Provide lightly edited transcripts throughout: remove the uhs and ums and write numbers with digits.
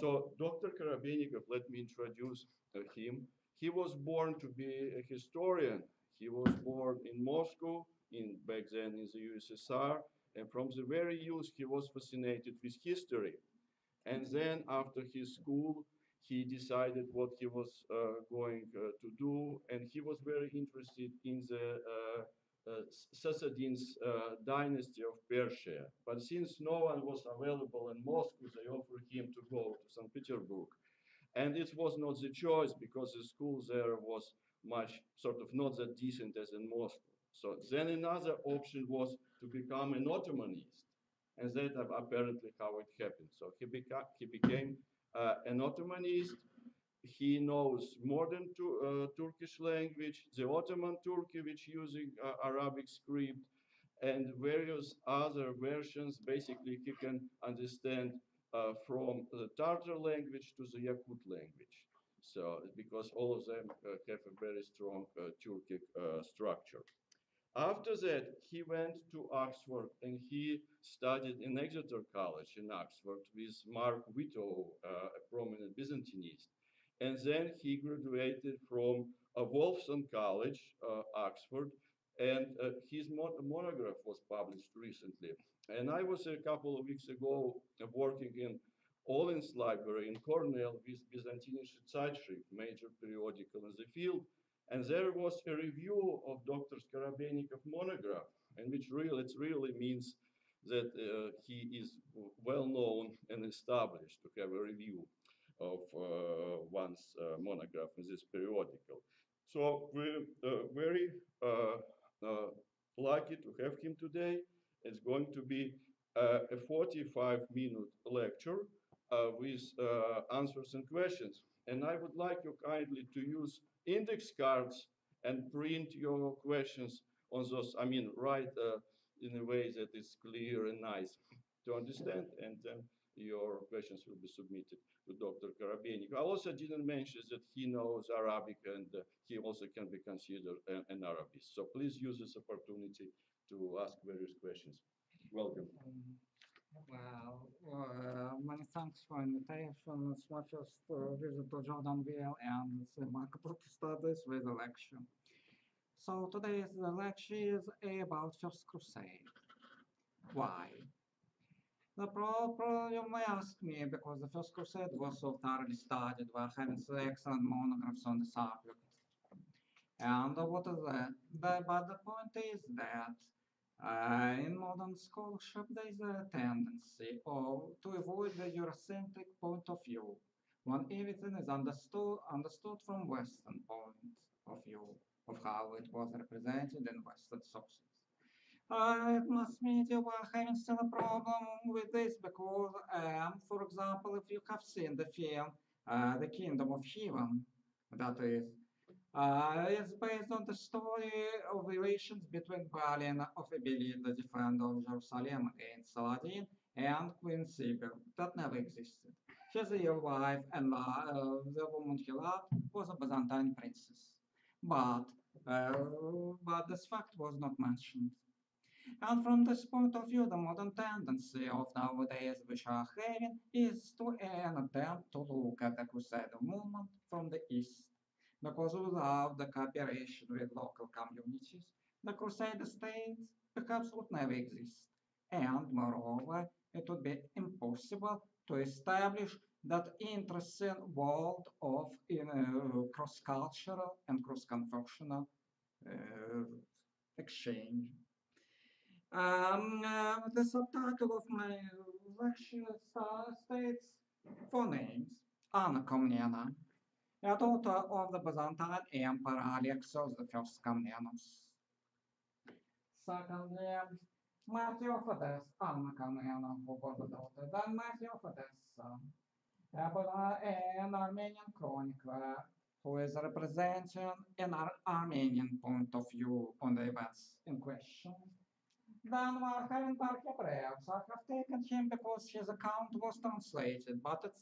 So Dr. Korobeinikov, let me introduce him. He was born to be a historian. He was born in Moscow, back then in the USSR, and from the very youth he was fascinated with history. And then after his school, he decided what he was going to do, and he was very interested in the Sassadin's dynasty of Persia. But since no one was available in Moscow, they offered him to go to St. Petersburg. And it was not the choice, because the school there was much sort of not that decent as in Moscow. So then another option was to become an Ottomanist. And that apparently how it happened. So he became an Ottomanist. He knows modern Turkish language, the Ottoman Turkish using Arabic script, and various other versions. Basically, he can understand from the Tartar language to the Yakut language. So, because all of them have a very strong Turkic structure. After that, he went to Oxford and he studied in Exeter College in Oxford with Mark Whittow, a prominent Byzantinist. And then he graduated from Wolfson College, Oxford, and his monograph was published recently. And I was a couple of weeks ago working in Olin's library in Cornell with Byzantinische Zeitschrift, major periodical in the field. And there was a review of Dr. Skarabeinikov monograph, and which really, it really means that he is well known and established to have a review of one's monograph in this periodical. So we're very lucky to have him today. It's going to be a 45-minute lecture with answers and questions. And I would like you kindly to use index cards and print your questions on those. I mean, write in a way that is clear and nice to understand, and then your questions will be submitted to Dr. Korobeinikov. I also didn't mention that he knows Arabic, and he also can be considered an Arabist. So please use this opportunity to ask various questions. Welcome. Wow, many thanks for invitation. It's my first visit to Jordanville and it's remarkable to start this with a lecture. So today's lecture is about First Crusade. Why? The problem you may ask me, because the First Crusade was so thoroughly studied, we're having excellent monographs on the subject. And what is that? But the point is that in modern scholarship, there is a tendency to avoid the Eurocentric point of view when everything is understood from Western point of view of how it was represented in Western sources. It must mean you are having still a problem with this because, for example, if you have seen the film The Kingdom of Heaven, that is, it's based on the story of relations between Balin of Ebelit, the defender of Jerusalem against Saladin, and Queen Sibyl, that never existed. She's a real wife, and the woman he loved was a Byzantine princess. But this fact was not mentioned. And from this point of view, the modern tendency of nowadays which are having is to an attempt to look at the Crusader movement from the East. Because without the cooperation with local communities, the Crusader states perhaps would never exist. And moreover, it would be impossible to establish that interesting world of cross-cultural and cross-confessional exchange. The subtitle of my lecture states four names: Anna Komnena, a daughter of the Byzantine Emperor Alexios I Komnenos. Second name, Mattheophides, Anna Komnena, who was a daughter, then Mattheophides' son, an Armenian chronicler who is representing an Armenian point of view on the events in question. Then we're having Bar Hebraeus. I have taken him because his account was translated, but it's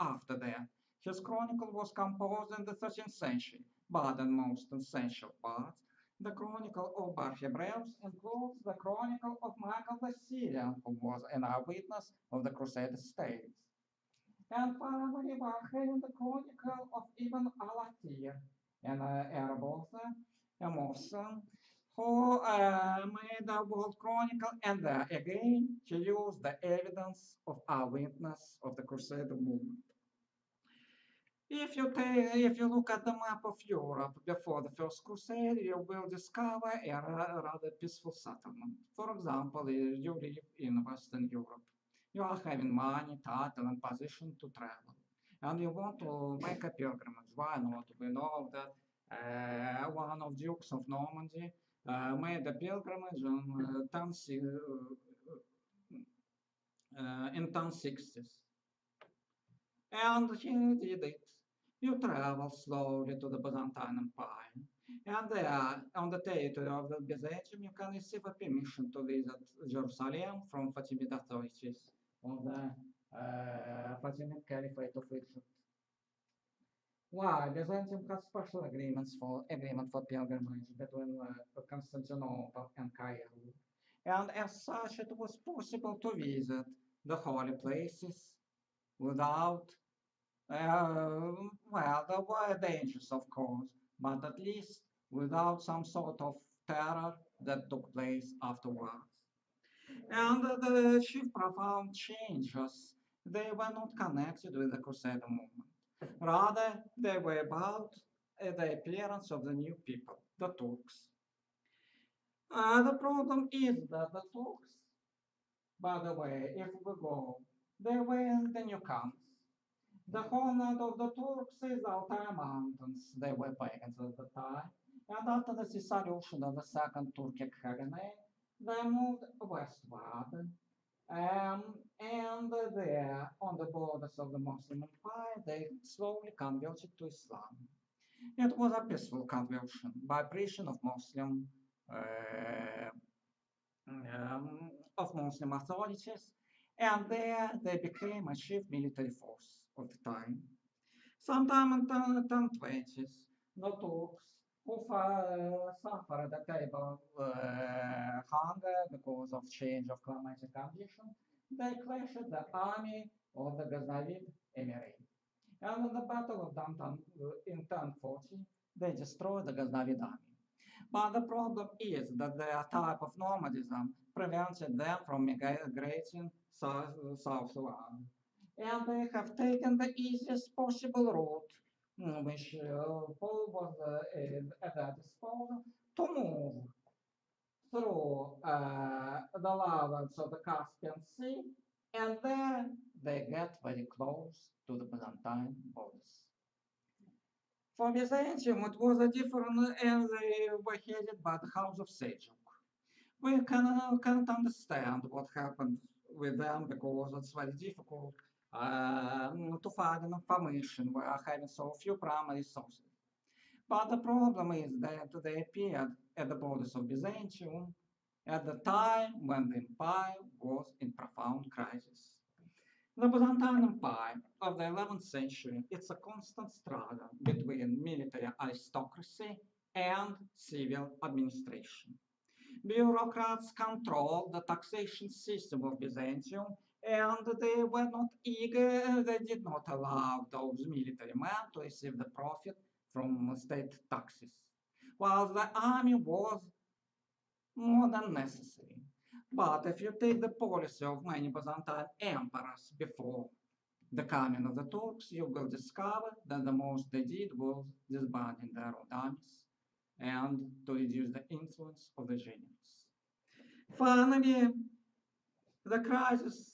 after that. His chronicle was composed in the 13th century, but in most essential parts, the chronicle of Bar Hebraeus includes the chronicle of Michael the Syrian, who was an eyewitness of the Crusader states. and finally Bar Hebraeus, the Chronicle of Ibn al-Athir, an Arab author, a Muslim, who made the World Chronicle, and again he used the evidence of eyewitness of the Crusader movement. If you look at the map of Europe before the First Crusade, you will discover a rather peaceful settlement. For example, you live in Western Europe. You are having money, title, and position to travel. And you want to make a pilgrimage. Why not? We know that one of Dukes of Normandy made a pilgrimage in 1060s. And he did it. You travel slowly to the Byzantine Empire, and there, on the territory of the Byzantium, you can receive a permission to visit Jerusalem from Fatimid authorities of the Fatimid Caliphate of Egypt. Why? Byzantium had special agreement for pilgrimage between Constantinople and Cairo, and as such, it was possible to visit the holy places without, well, there were dangers, of course, but at least without some sort of terror that took place afterwards. And the chief profound changes, they were not connected with the Crusader movement. Rather, they were about the appearance of the new people, the Turks. The problem is that the Turks, by the way, if we go, they were the newcomers. The homeland of the Turks is Altai Mountains. They were pagans at the time. And after the dissolution of the Second Turkic Khaganate, they moved westward. And there, on the borders of the Muslim Empire, they slowly converted to Islam. It was a peaceful conversion by preaching of Muslim authorities. And there they became a chief military force of the time. Sometime in the 1020s, the Turks, who suffered a terrible hunger because of change of climatic condition, they clashed the army of the Ghaznavid Emirate. And in the Battle of Danton in 1040, they destroyed the Ghaznavid army. But the problem is that their type of nomadism prevented them from migrating southward. And they have taken the easiest possible route, which Paul was at their disposal, to move through the lands of the Caspian Sea, and there they get very close to the Byzantine borders. For Byzantium, it was a different, and they were headed by the House of Seljuk. We can't understand what happened with them because it's very difficult to find information. We are having so few primary sources. But the problem is that they appeared at the borders of Byzantium at the time when the empire was in profound crisis. The Byzantine Empire of the 11th century, it's a constant struggle between military aristocracy and civil administration. Bureaucrats controlled the taxation system of Byzantium, and they were not eager, they did not allow those military men to receive the profit from state taxes, while the army was more than necessary. But if you take the policy of many Byzantine emperors before the coming of the Turks, you will discover that the most they did was disbanding their own armies and to reduce the influence of the generals. Finally, the crisis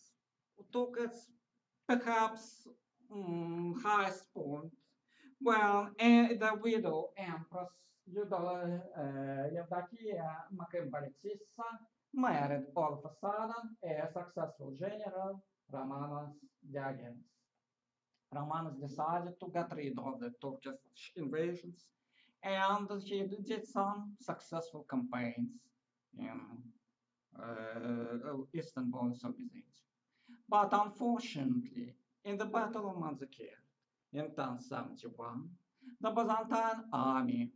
took its perhaps highest point when the widow Empress Eudokia Makhimbaritissa married all of a sudden a successful general, Romanos Diogenes. Romanos decided to get rid of the Turkish invasions, and he did some successful campaigns in eastern borders of Byzantium. But unfortunately, in the Battle of Manzikert in 1071, the Byzantine army,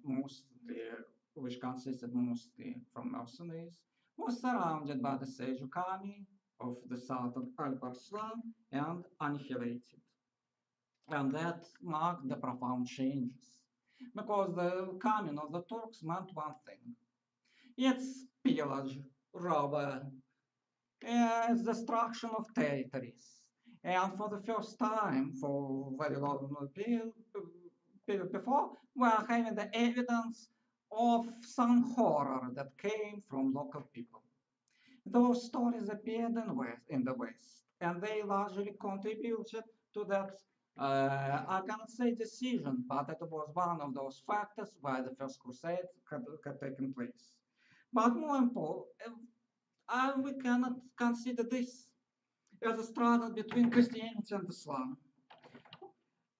which consisted mostly from mercenaries, was surrounded by the Seljuk army of the southern Alp Arslan and annihilated. And that marked the profound changes, because the coming of the Turks meant one thing. It's pillage, robbery, it's destruction of territories. And for the first time, for very long period before, we are having the evidence of some horror that came from local people. Those stories appeared in the West, and they largely contributed to that I cannot say decision, but it was one of those factors why the First Crusade had taken place. But more important, we cannot consider this as a struggle between Christianity and Islam.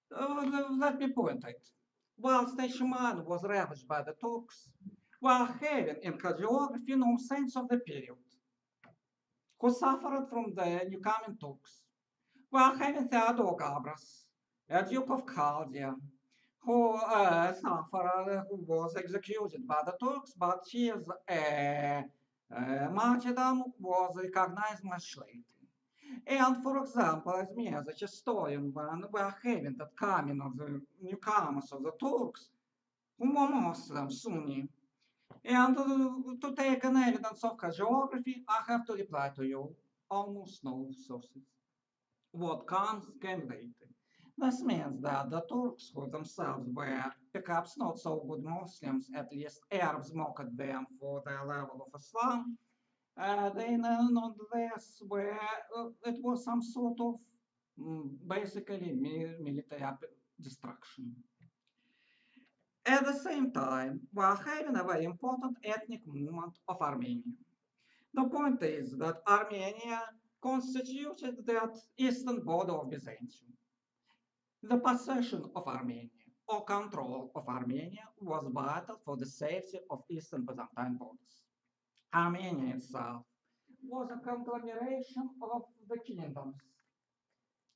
Let me point it. While Stachiman was ravaged by the Turks, while having in hagiography no sense of the period, who suffered from the newcoming Turks, while having Theodore Gabras, a Duke of Chaldia, who suffered, who was executed by the Turks, but his martyrdom was recognized much later. And for example, as me as a historian, when we are having that coming of the newcomers of the Turks, who were Muslim, Sunni, and to take an evidence of hagiography, I have to reply to you, almost no sources. What comes came later. This means that the Turks, who themselves were perhaps not so good Muslims, at least Arabs mocked them for their level of Islam, they nonetheless were, it was some sort of basically military destruction. At the same time, we are having a very important ethnic movement of Armenia. The point is that Armenia constituted that eastern border of Byzantium. The possession of Armenia or control of Armenia was vital for the safety of eastern Byzantine borders. Armenia itself was a conglomeration of the kingdoms,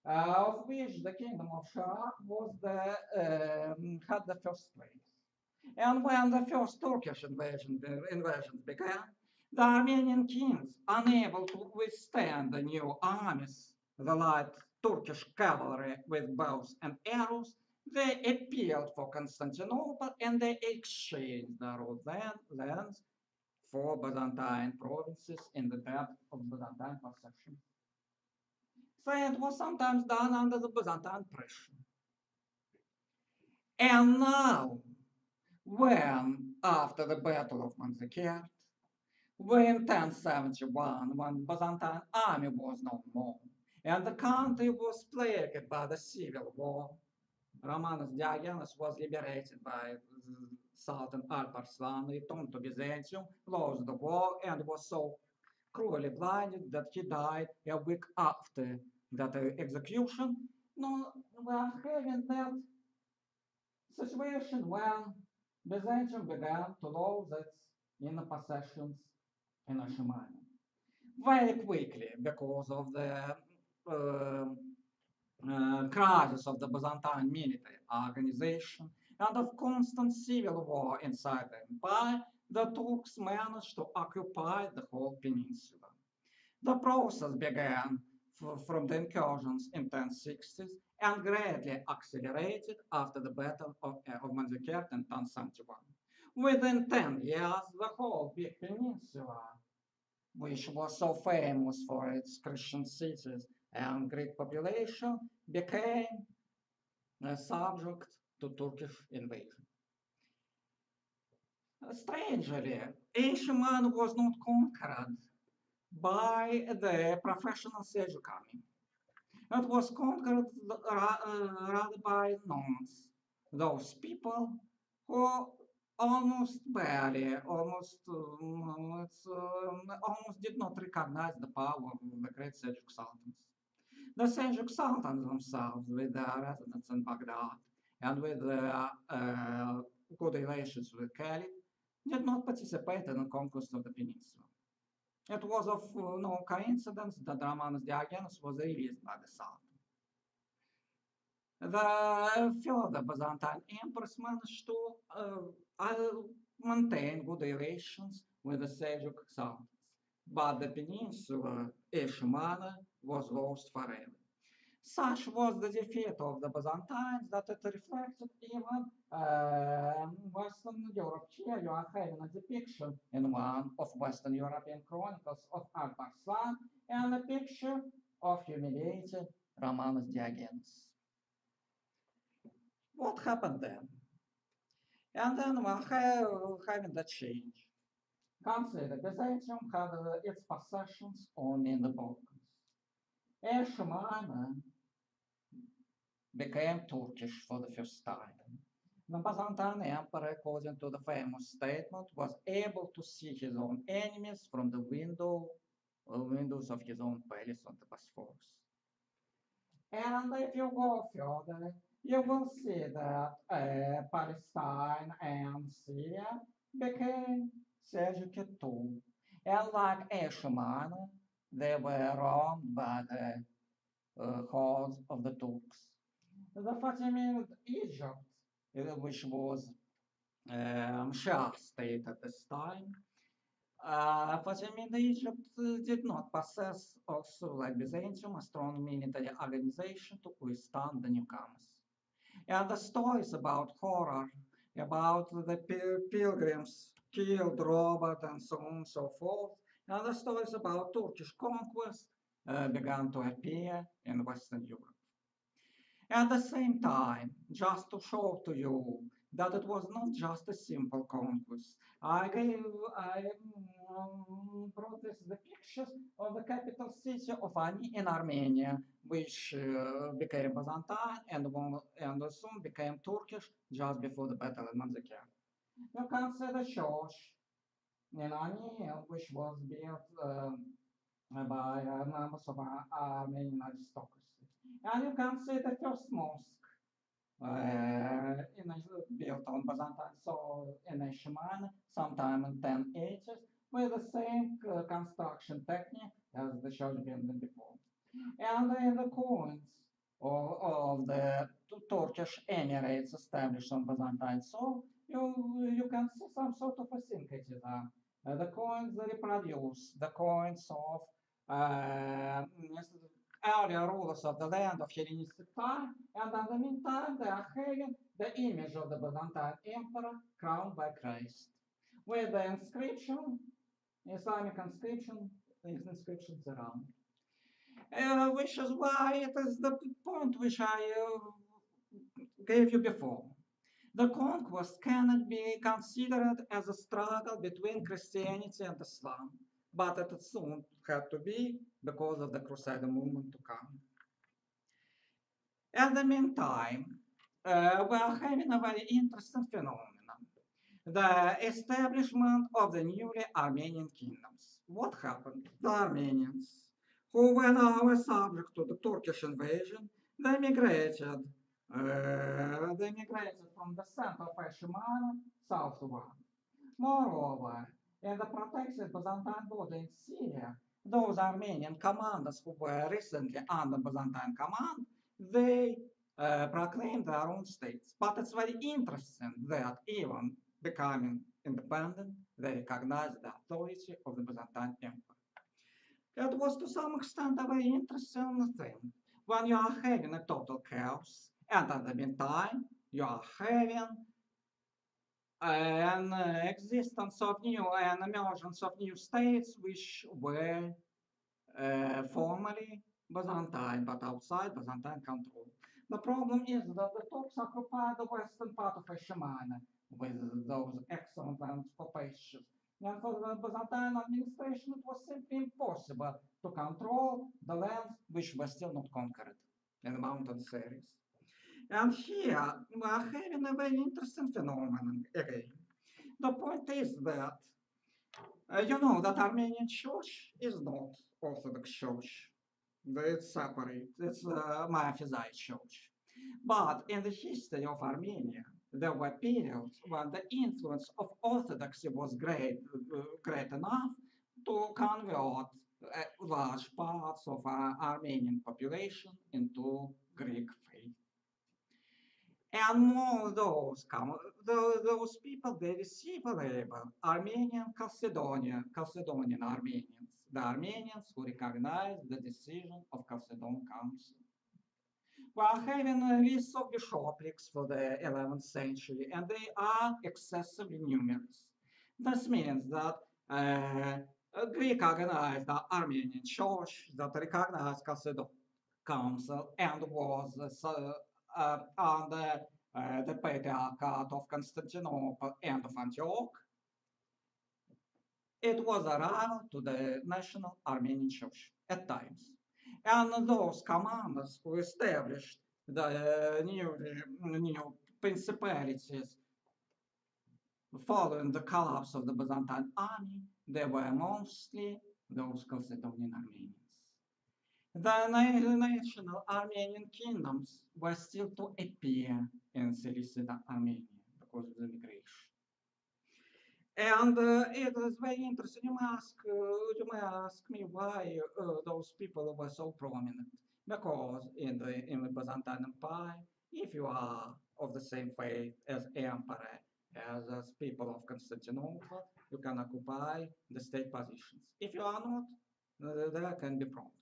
of which the kingdom of Shara was the, had the first place. And when the first Turkish invasions began, the Armenian kings, unable to withstand the new armies, the light Turkish cavalry with bows and arrows, they appealed for Constantinople and they exchanged their lands for Byzantine provinces in the depth of Byzantine possession. So it was sometimes done under the Byzantine pressure. And now, when after the Battle of Manzikert, when in 1071, when Byzantine army was no more, and the country was plagued by the civil war, Romanos Diogenes was liberated by Sultan Alp Arslan, returned to Byzantium, lost the war, and was so cruelly blinded that he died a week after that execution. No, we are having that situation when Byzantium began to lose its inner possessions in Asia Minor. Very quickly, because of the crisis of the Byzantine military organization and of constant civil war inside the empire, the Turks managed to occupy the whole peninsula. The process began from the incursions in 1060s and greatly accelerated after the Battle of Manzikert in 1071. Within 10 years, the whole big peninsula, which was so famous for its Christian cities and Greek population, became subject to Turkish invasion. Strangely, Asia Minor was not conquered by the professional Seljuk army. It was conquered rather by nomads, those people who almost barely, almost did not recognize the power of the great Seljuk sultans. The Seljuk sultans themselves, with their residence in Baghdad and with their good relations with Caliph, did not participate in the conquest of the peninsula. It was of no coincidence that Romanos Diogenes was released by the Sultan. The further Byzantine empress managed to maintain good relations with the Seljuk Sultans, but the peninsula Asia Minor was lost forever. Such was the defeat of the Byzantines that it reflected even Western Europe. Here you are having a depiction in one of Western European chronicles of Alp Arslan and a picture of humiliated Romanos Diogenes. What happened then? And then we're having the change. Consider Byzantium had its possessions only in the Balkans. Asia Minor became Turkish for the first time. The Byzantine emperor, according to the famous statement, was able to see his own enemies from the windows of his own palace on the Bosphorus. And if you go further, you will see that Palestine and Syria became Seljuk too. And like Asia Minor, they were wronged by the hordes of the Turks. The Fatimid Egypt, which was Shah state at this time, Fatimid Egypt did not possess, also like Byzantium, a strong military organization to withstand the newcomers. And the stories about horror, about the pilgrims killed, robbed, and so on and so forth, and the stories about Turkish conquest began to appear in Western Europe. At the same time, just to show to you that it was not just a simple conquest, I brought this, the pictures of the capital city of Ani in Armenia, which became Byzantine and soon became Turkish just before the Battle of Manzikert. You can see the church in Ani, which was built by members of Armenian aristocracy. And you can see the first mosque built on Byzantine soil in Asia Minor, sometime in 1080s, with the same construction technique as the church building before. And in the coins of the Turkish Emirates established on Byzantine soil, you can see some sort of a syncretism. The coins reproduce the coins of earlier rulers of the land of Hellenistic time, and in the meantime they are having the image of the Byzantine emperor crowned by Christ, with the inscription, Islamic inscriptions around, which is why it is the point which I gave you before. The conquest cannot be considered as a struggle between Christianity and Islam, but it soon had to be because of the Crusader movement to come. In the meantime, we are having a very interesting phenomenon, the establishment of the newly Armenian kingdoms. What happened? The Armenians, who were now subject to the Turkish invasion, they migrated. They migrated from the center of Asia Minor southward. Moreover, in the protected Byzantine border in Syria, those Armenian commanders who were recently under Byzantine command, they proclaimed their own states. But it's very interesting that even becoming independent, they recognized the authority of the Byzantine Empire. That was to some extent a very interesting thing. When you are having a total chaos, and at the meantime, you are having an existence of new, an emergence of new states, which were formerly Byzantine, but outside Byzantine control. The problem is that the Turks occupied the western part of Asia Minor with those excellent and populations. And for the Byzantine administration, it was simply impossible to control the lands which were still not conquered in the mountain series. And here we are having a very interesting phenomenon again. The point is that you know that Armenian Church is not Orthodox Church. It's separate. It's Miaphysite Church. But in the history of Armenia, there were periods when the influence of Orthodoxy was great enough to convert large parts of our Armenian population into Greek faith. And more of those people, they receive a label, Armenian Chalcedonian Armenians, the Armenians who recognize the decision of Chalcedon Council. were having a list of bishoprics for the 11th century, and they are excessively numerous. This means that Greek organized the Armenian church that recognized Chalcedon Council and was under the Patriarchate of Constantinople and of Antioch. It was a rival to the National Armenian Church at times. And those commanders who established the new principalities following the collapse of the Byzantine army, they were mostly those Chalcedonian Armenians. The national Armenian kingdoms were still to appear in Seleucid Armenia because of the migration. And it is very interesting. You may ask me why those people were so prominent. Because in the Byzantine Empire, if you are of the same faith as emperor, as people of Constantinople, you can occupy the state positions. If you are not, there can be problems.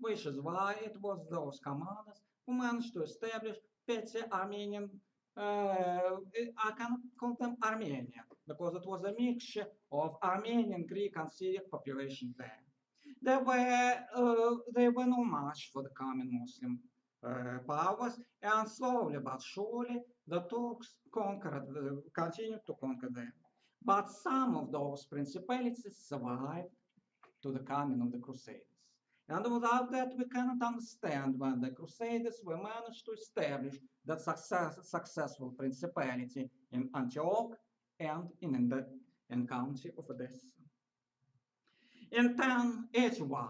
Which is why it was those commanders who managed to establish petty Armenian, I can call them Armenian, because it was a mixture of Armenian, Greek, and Syriac population there. They were no match for the common Muslim powers, and slowly but surely the Turks conquered, continued to conquer them. But some of those principalities survived to the coming of the Crusades. And without that, we cannot understand when the Crusaders were managed to establish that successful principality in Antioch and in the county of Edessa. In 1081,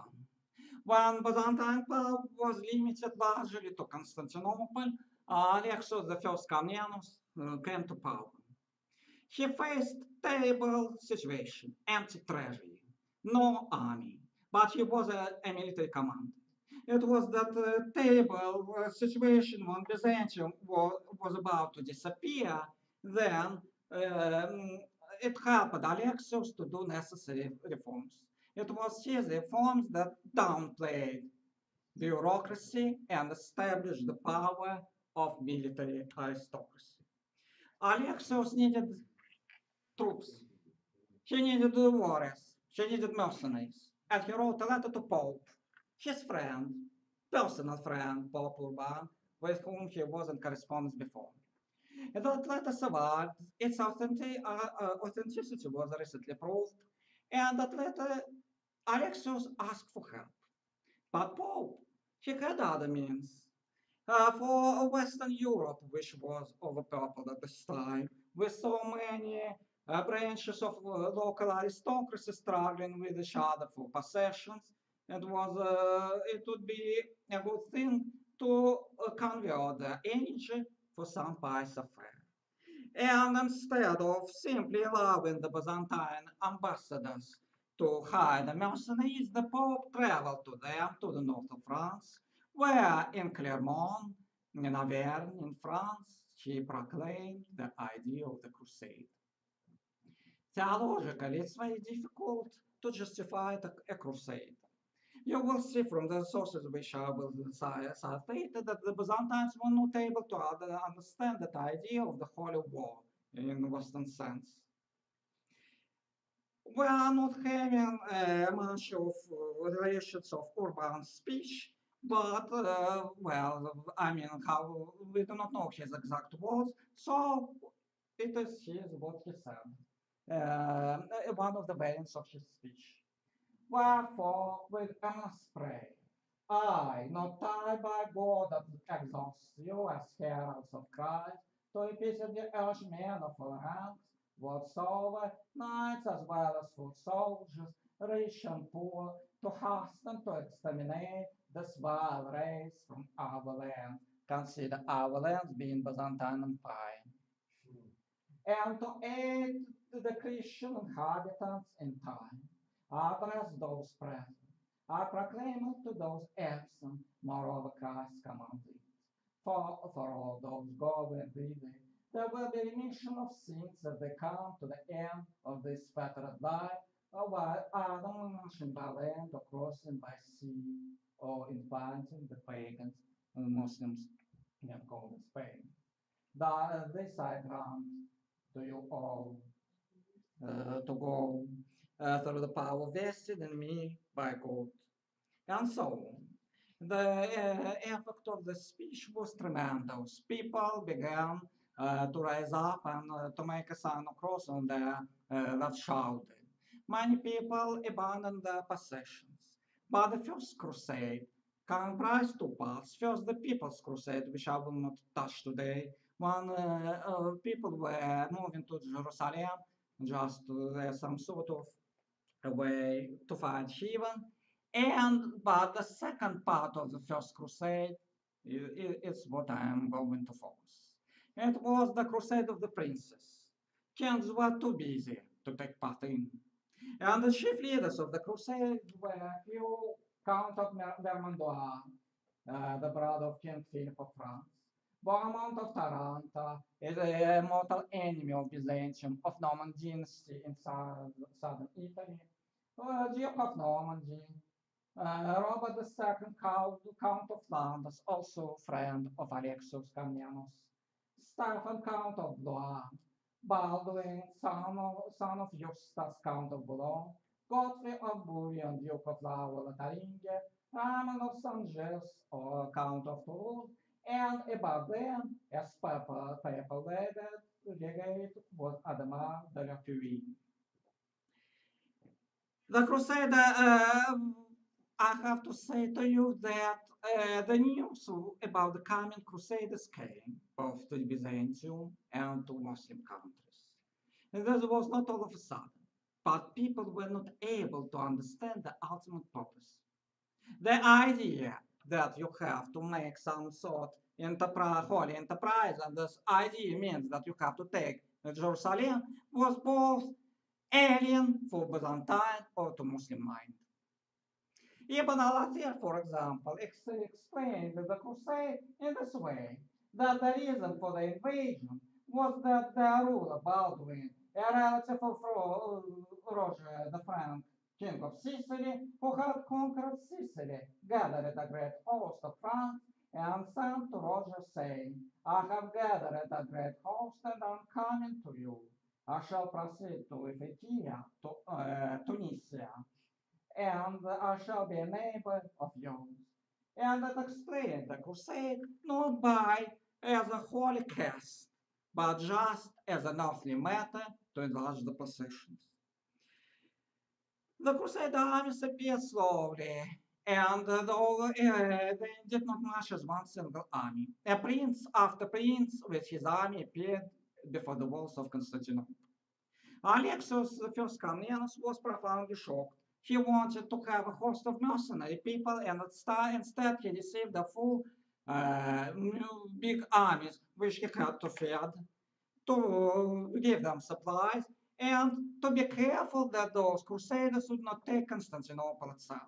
when Byzantine power was limited largely to Constantinople, Alexios I Komnenos came to power. He faced a terrible situation, empty treasury, no army. But he was a military commander. It was that terrible situation when Byzantium was about to disappear. Then it helped Alexios to do necessary reforms. It was his reforms that downplayed bureaucracy and established the power of military aristocracy. Alexios needed troops. He needed warriors. He needed mercenaries. And he wrote a letter to Pope, his friend, personal friend, Pope Urban, with whom he was in correspondence before. And that letter survived. Its authenticity was recently proved. And that letter, Alexios asked for help. But Pope, he had other means. For Western Europe, which was overpopulated at this time, with so many branches of local aristocracy struggling with each other for possessions, it would be a good thing to convert the energy for some pious affair. And instead of simply allowing the Byzantine ambassadors to hire the mercenaries, the Pope traveled to them to the north of France, where in Clermont, in Auvergne, in France, he proclaimed the idea of the Crusade. Theologically, it's very difficult to justify a crusade. You will see from the sources which I will cite that the Byzantines were not able to understand that idea of the Holy War in the Western sense. We are not having much of relations of Urban speech, but, how we do not know his exact words, so it is his, what he said. One of the variants of his speech. Wherefore, with earnest prayer, I, not tied by God that exalts you as heralds of Christ, to repeatedly urge men of all ranks, whatsoever, knights as well as foot soldiers, rich and poor, to hasten to exterminate this vile race from our land. Consider our lands being Byzantine Empire. And to aid the Christian inhabitants in time. I address those present. I proclaim it to those absent, moreover Christ commanded. For all those going thither, there will be remission of sins as they come to the end of this fettered life, or while either marching by land or crossing by sea, or inviting the pagans Muslims in Golden Spain. But they decided to go through the power vested in me by God, and so on. The effect of the speech was tremendous. People began to rise up and to make a sign of cross on the that shouted. Many people abandoned their possessions. But the First Crusade comprised two parts. First, the People's Crusade, which I will not touch today, when people were moving to Jerusalem just as some sort of a way to find heaven. And but the second part of the First Crusade is what I am going to focus. It was the Crusade of the Princes. Kings were too busy to take part in. And the chief leaders of the crusade were Hugh Count of Vermandois, the brother of King Philip of France, Bohemond of Taranto, a mortal enemy of Byzantium, of Norman dynasty in southern Italy, Duke of Normandy, Robert II, Count of Flanders, also friend of Alexius Komnenos, Stephen, Count of Blois, Baldwin, son of Eustace, Count of Bouillon, Godfrey of Bouillon, Duke of Lotharingia, Romanos Diogenes, Count of Toulouse, and above them, as papal legate, was Adhemar de la Puy. The Crusade, I have to say to you that the news about the coming Crusades came both to Byzantium and to Muslim countries. And this was not all of a sudden, but people were not able to understand the ultimate purpose. The idea that you have to make some sort of holy enterprise, and this idea means that you have to take Jerusalem, was both alien for Byzantine or to Muslim mind. Ibn al-Athir, for example, explained the crusade in this way, that the reason for the invasion was that the ruler Baldwin, a relative of Roger the Frank, king of Sicily, who had conquered Sicily, gathered a great host of France and sent to Roger, saying, "I have gathered a great host and I am coming to you. I shall proceed to Ithaca, to Tunisia, and I shall be a neighbor of yours." And that explained the crusade not by as a holy cast, but just as an earthly matter to enlarge the possessions. The crusade armies appeared slowly, and they did not march as one single army. A prince after prince with his army appeared before the walls of Constantinople. Alexius I Komnenos was profoundly shocked. He wanted to have a host of mercenary people, and instead he received a full big armies, which he had to feed, to give them supplies, and to be careful that those crusaders would not take Constantinople itself.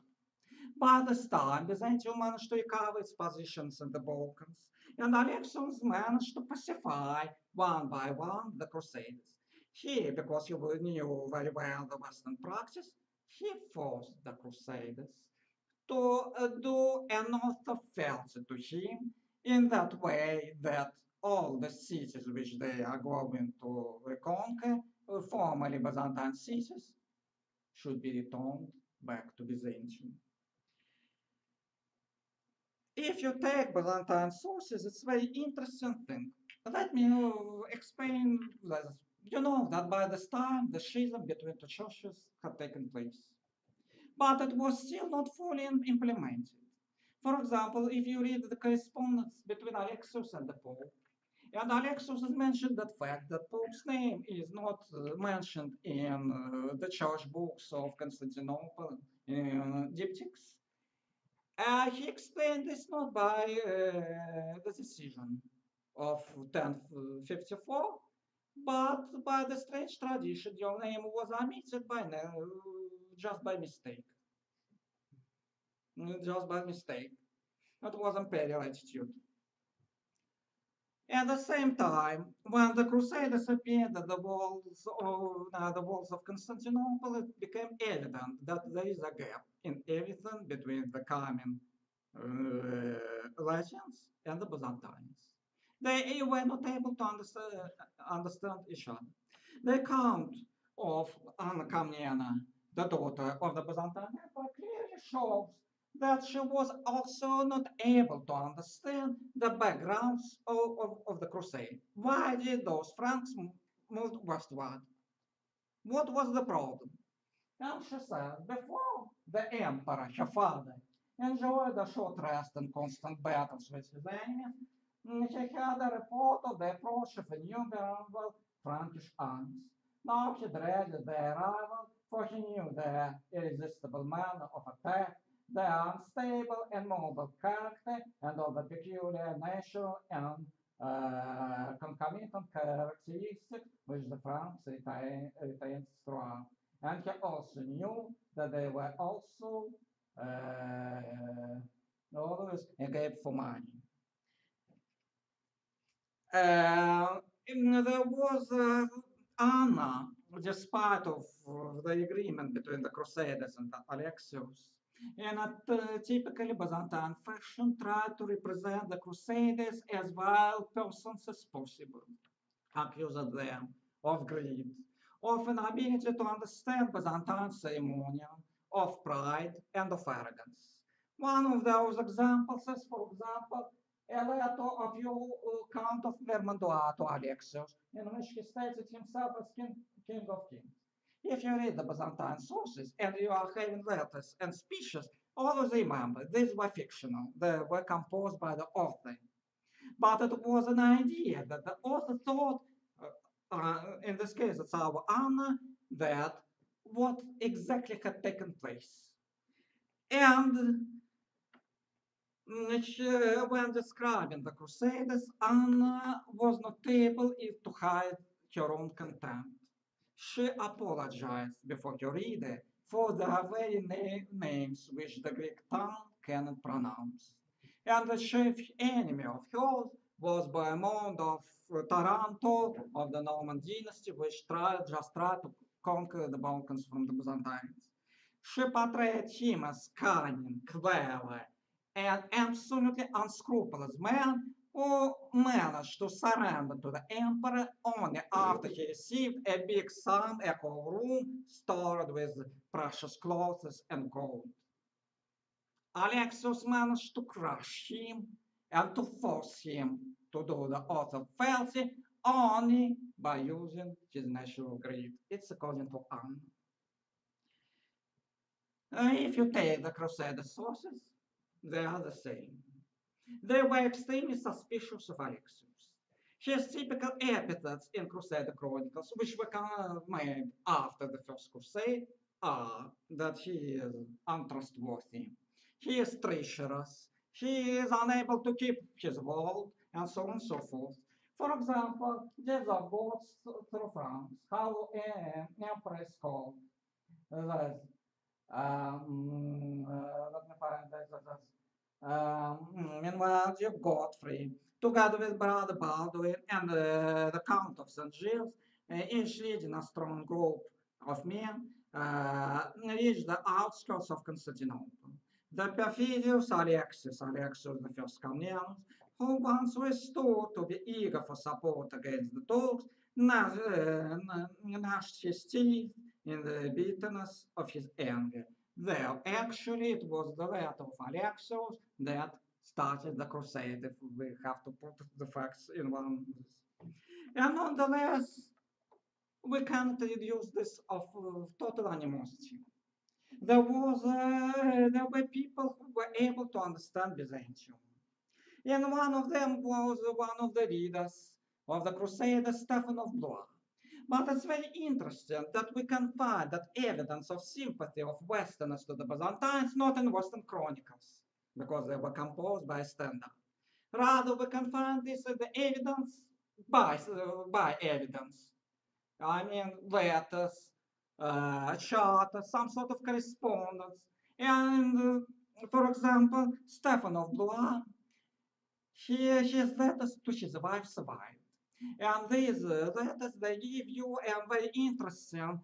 By this time, Byzantium managed to recover its positions in the Balkans, and Alexius managed to pacify, one by one, the crusaders. He, because he knew very well the Western practice, he forced the Crusaders to do an oath of fealty to him in that way that all the cities which they are going to reconquer, formerly Byzantine cities, should be returned back to Byzantium. If you take Byzantine sources, it's a very interesting thing. Let me explain this. You know that by this time the schism between two churches had taken place, but it was still not fully implemented. For example, if you read the correspondence between Alexius and the Pope, and Alexius has mentioned that fact that Pope's name is not mentioned in the church books of Constantinople, in diptychs, he explained this not by the decision of 1054, but by the strange tradition, your name was omitted just by mistake. That was imperial attitude. At the same time, when the Crusaders appeared at the walls of Constantinople, it became evident that there is a gap in everything between the coming legends and the Byzantines. They were not able to understand each other. The Count of Anna Komnena, the daughter of the Byzantine Emperor, clearly shows that she was also not able to understand the backgrounds of the crusade. Why did those Franks move westward? What was the problem? And she said, before the emperor, her father, enjoyed a short rest and constant battles with his enemies, she had a report of the approach of innumerable Frankish armies. Now she dreaded their arrival, for she knew their irresistible manner of attack, their unstable and mobile character, and of the peculiar nature and concomitant characteristics which the Franks retained throughout. And he also knew that they were also always agape for money. There was Anna, despite of the agreement between the Crusaders and Alexius, and at typically Byzantine fashion, tried to represent the Crusaders as vile persons as possible, accused them of greed, of inability to understand Byzantine ceremonial, of pride and of arrogance. One of those examples is, for example, a letter of Hugh Count of Vermandois to Alexius, in which he stated himself as king of kings. If you read the Byzantine sources and you are having letters and speeches, always remember these were fictional. They were composed by the author. But it was an idea that the author thought, in this case it's our Anna, that what exactly had taken place. And when describing the Crusaders, Anna was not able to hide her own contempt. She apologized before her reader for the very names which the Greek tongue cannot pronounce. And the chief enemy of hers was Bohemond of Taranto of the Norman dynasty, which just tried to conquer the Balkans from the Byzantines. She portrayed him as cunning, clever, and absolutely unscrupulous man who managed to surrender to the emperor only after he received a big sum, a whole room stored with precious clothes and gold. Alexius managed to crush him and to force him to do the oath of fealty only by using his natural greed. It's according to Anna. If you take the Crusader sources, they are the same. They were extremely suspicious of Alexius. His typical epithets in Crusader chronicles, which were made after the First Crusade, are that he is untrustworthy, he is treacherous, he is unable to keep his word, and so on and so forth. For example, these are words through France, how an emperor is called. Let me find that. Meanwhile, Duke Godfrey, together with brother Baldwin and the Count of St. Giles, each leading a strong group of men, reached the outskirts of Constantinople. The perfidious Alexius the First Comnenus, who once restored to be eager for support against the Turks, gnashed his teeth in the bitterness of his anger. Well, actually, it was the letter of Alexius that started the crusade, if we have to put the facts in one. And nonetheless, we can't reduce this of total animosity. There were people who were able to understand Byzantium. And one of them was one of the leaders of the Crusaders, Stephen of Blois. But it's very interesting that we can find that evidence of sympathy of Westerners to the Byzantines not in Western chronicles, because they were composed by standard. Rather, we can find this in the evidence by evidence. I mean, letters, charters, some sort of correspondence. And, for example, Stephen of Blois, his letters to his wife survive. And these letters, they give you a very interesting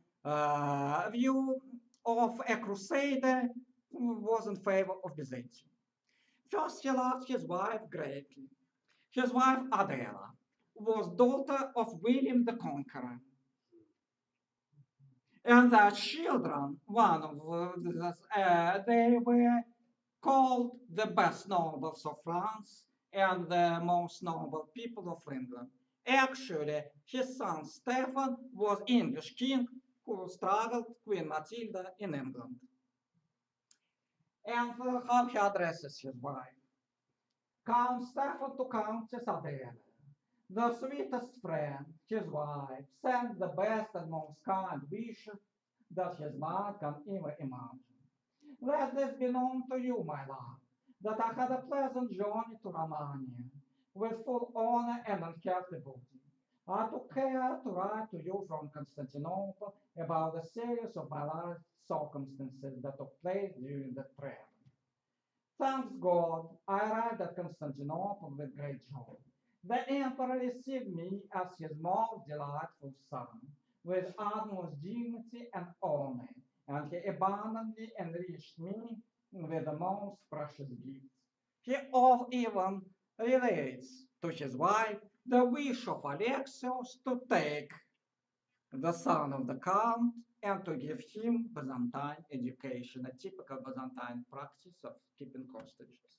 view of a crusader who was in favor of Byzantium. First he lost his wife greatly. His wife Adela was daughter of William the Conqueror. And their children, one of the, they were called the best nobles of France and the most noble people of England. Actually, his son Stephen was English king who struggled Queen Matilda in England. And how he addresses his wife. Count Stephen to Countess Adela, the sweetest friend, his wife, sent the best and most kind wishes that his mind can ever imagine. Let this be known to you, my love, that I had a pleasant journey to Romania, with full honor and uncomfortability. I took care to write to you from Constantinople about the series of my life circumstances that took place during the travel. Thanks God, I arrived at Constantinople with great joy. The emperor received me as his most delightful son, with utmost dignity and honor, and he abundantly enriched me with the most precious gifts. He all even relates to his wife the wish of Alexios to take the son of the count and to give him Byzantine education, a typical Byzantine practice of keeping hostages.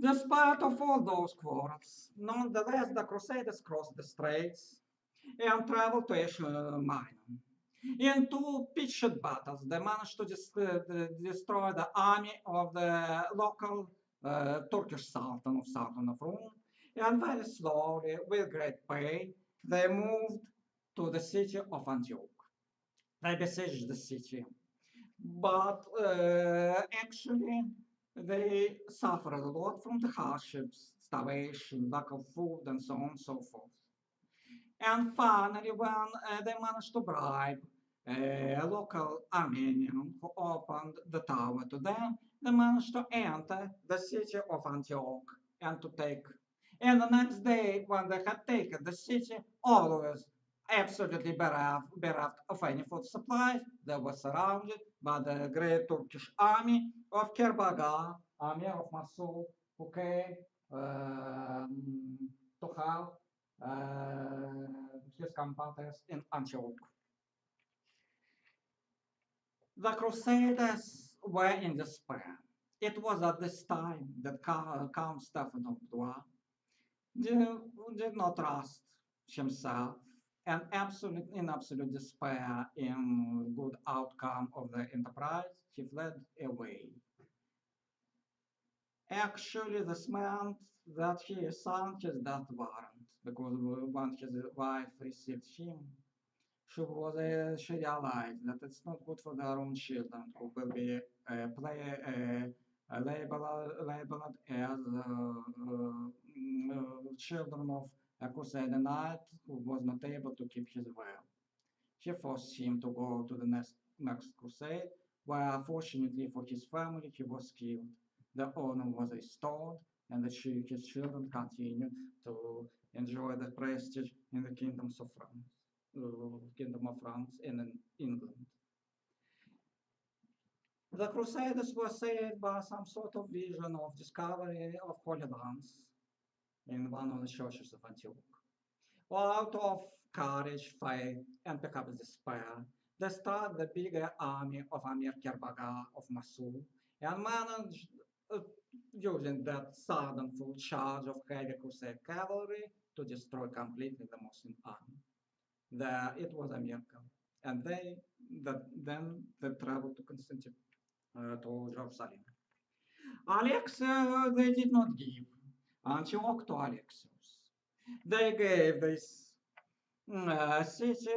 Despite of all those quarrels, nonetheless, the Crusaders crossed the straits and traveled to Asia Minor. In two pitched battles, they managed to destroy the army of the local Turkish Sultan of Rum, and very slowly, with great pain, they moved to the city of Antioch. They besieged the city, but actually, they suffered a lot from the hardships, starvation, lack of food, and so on and so forth. And finally, when they managed to bribe a local Armenian who opened the tower to them, they managed to enter the city of Antioch and to take. And the next day, when they had taken the city, always absolutely bereft of any food supply, they were surrounded by the great Turkish army of Kerbaga, Amir of Mosul, who came to help his combatants in Antioch. The Crusaders were in despair. It was at this time that Count Stephen of Blois did not trust himself, and in absolute despair in good outcome of the enterprise, he fled away. Actually, this meant that he signed his death warrant, because when his wife received him, she realized that it's not good for their own children, who will be labeled as children of a Crusader knight who was not able to keep his vow. She forced him to go to the next crusade, where fortunately for his family he was killed. The honor was restored, and his children continued to enjoy the prestige in the Kingdom of France and in England. The Crusaders were saved by some sort of vision of discovery of Holy Lands in one of the churches of Antioch. Out of courage, faith, and perhaps despair, they started the bigger army of Amir Kerbaga of Mosul and managed, using that sudden full charge of heavy Crusade cavalry, to destroy completely the Moslem army. It was a miracle, and then they traveled to Constantinople, to Jerusalem. Alexios, they did not give Antioch to Alexios. They gave this city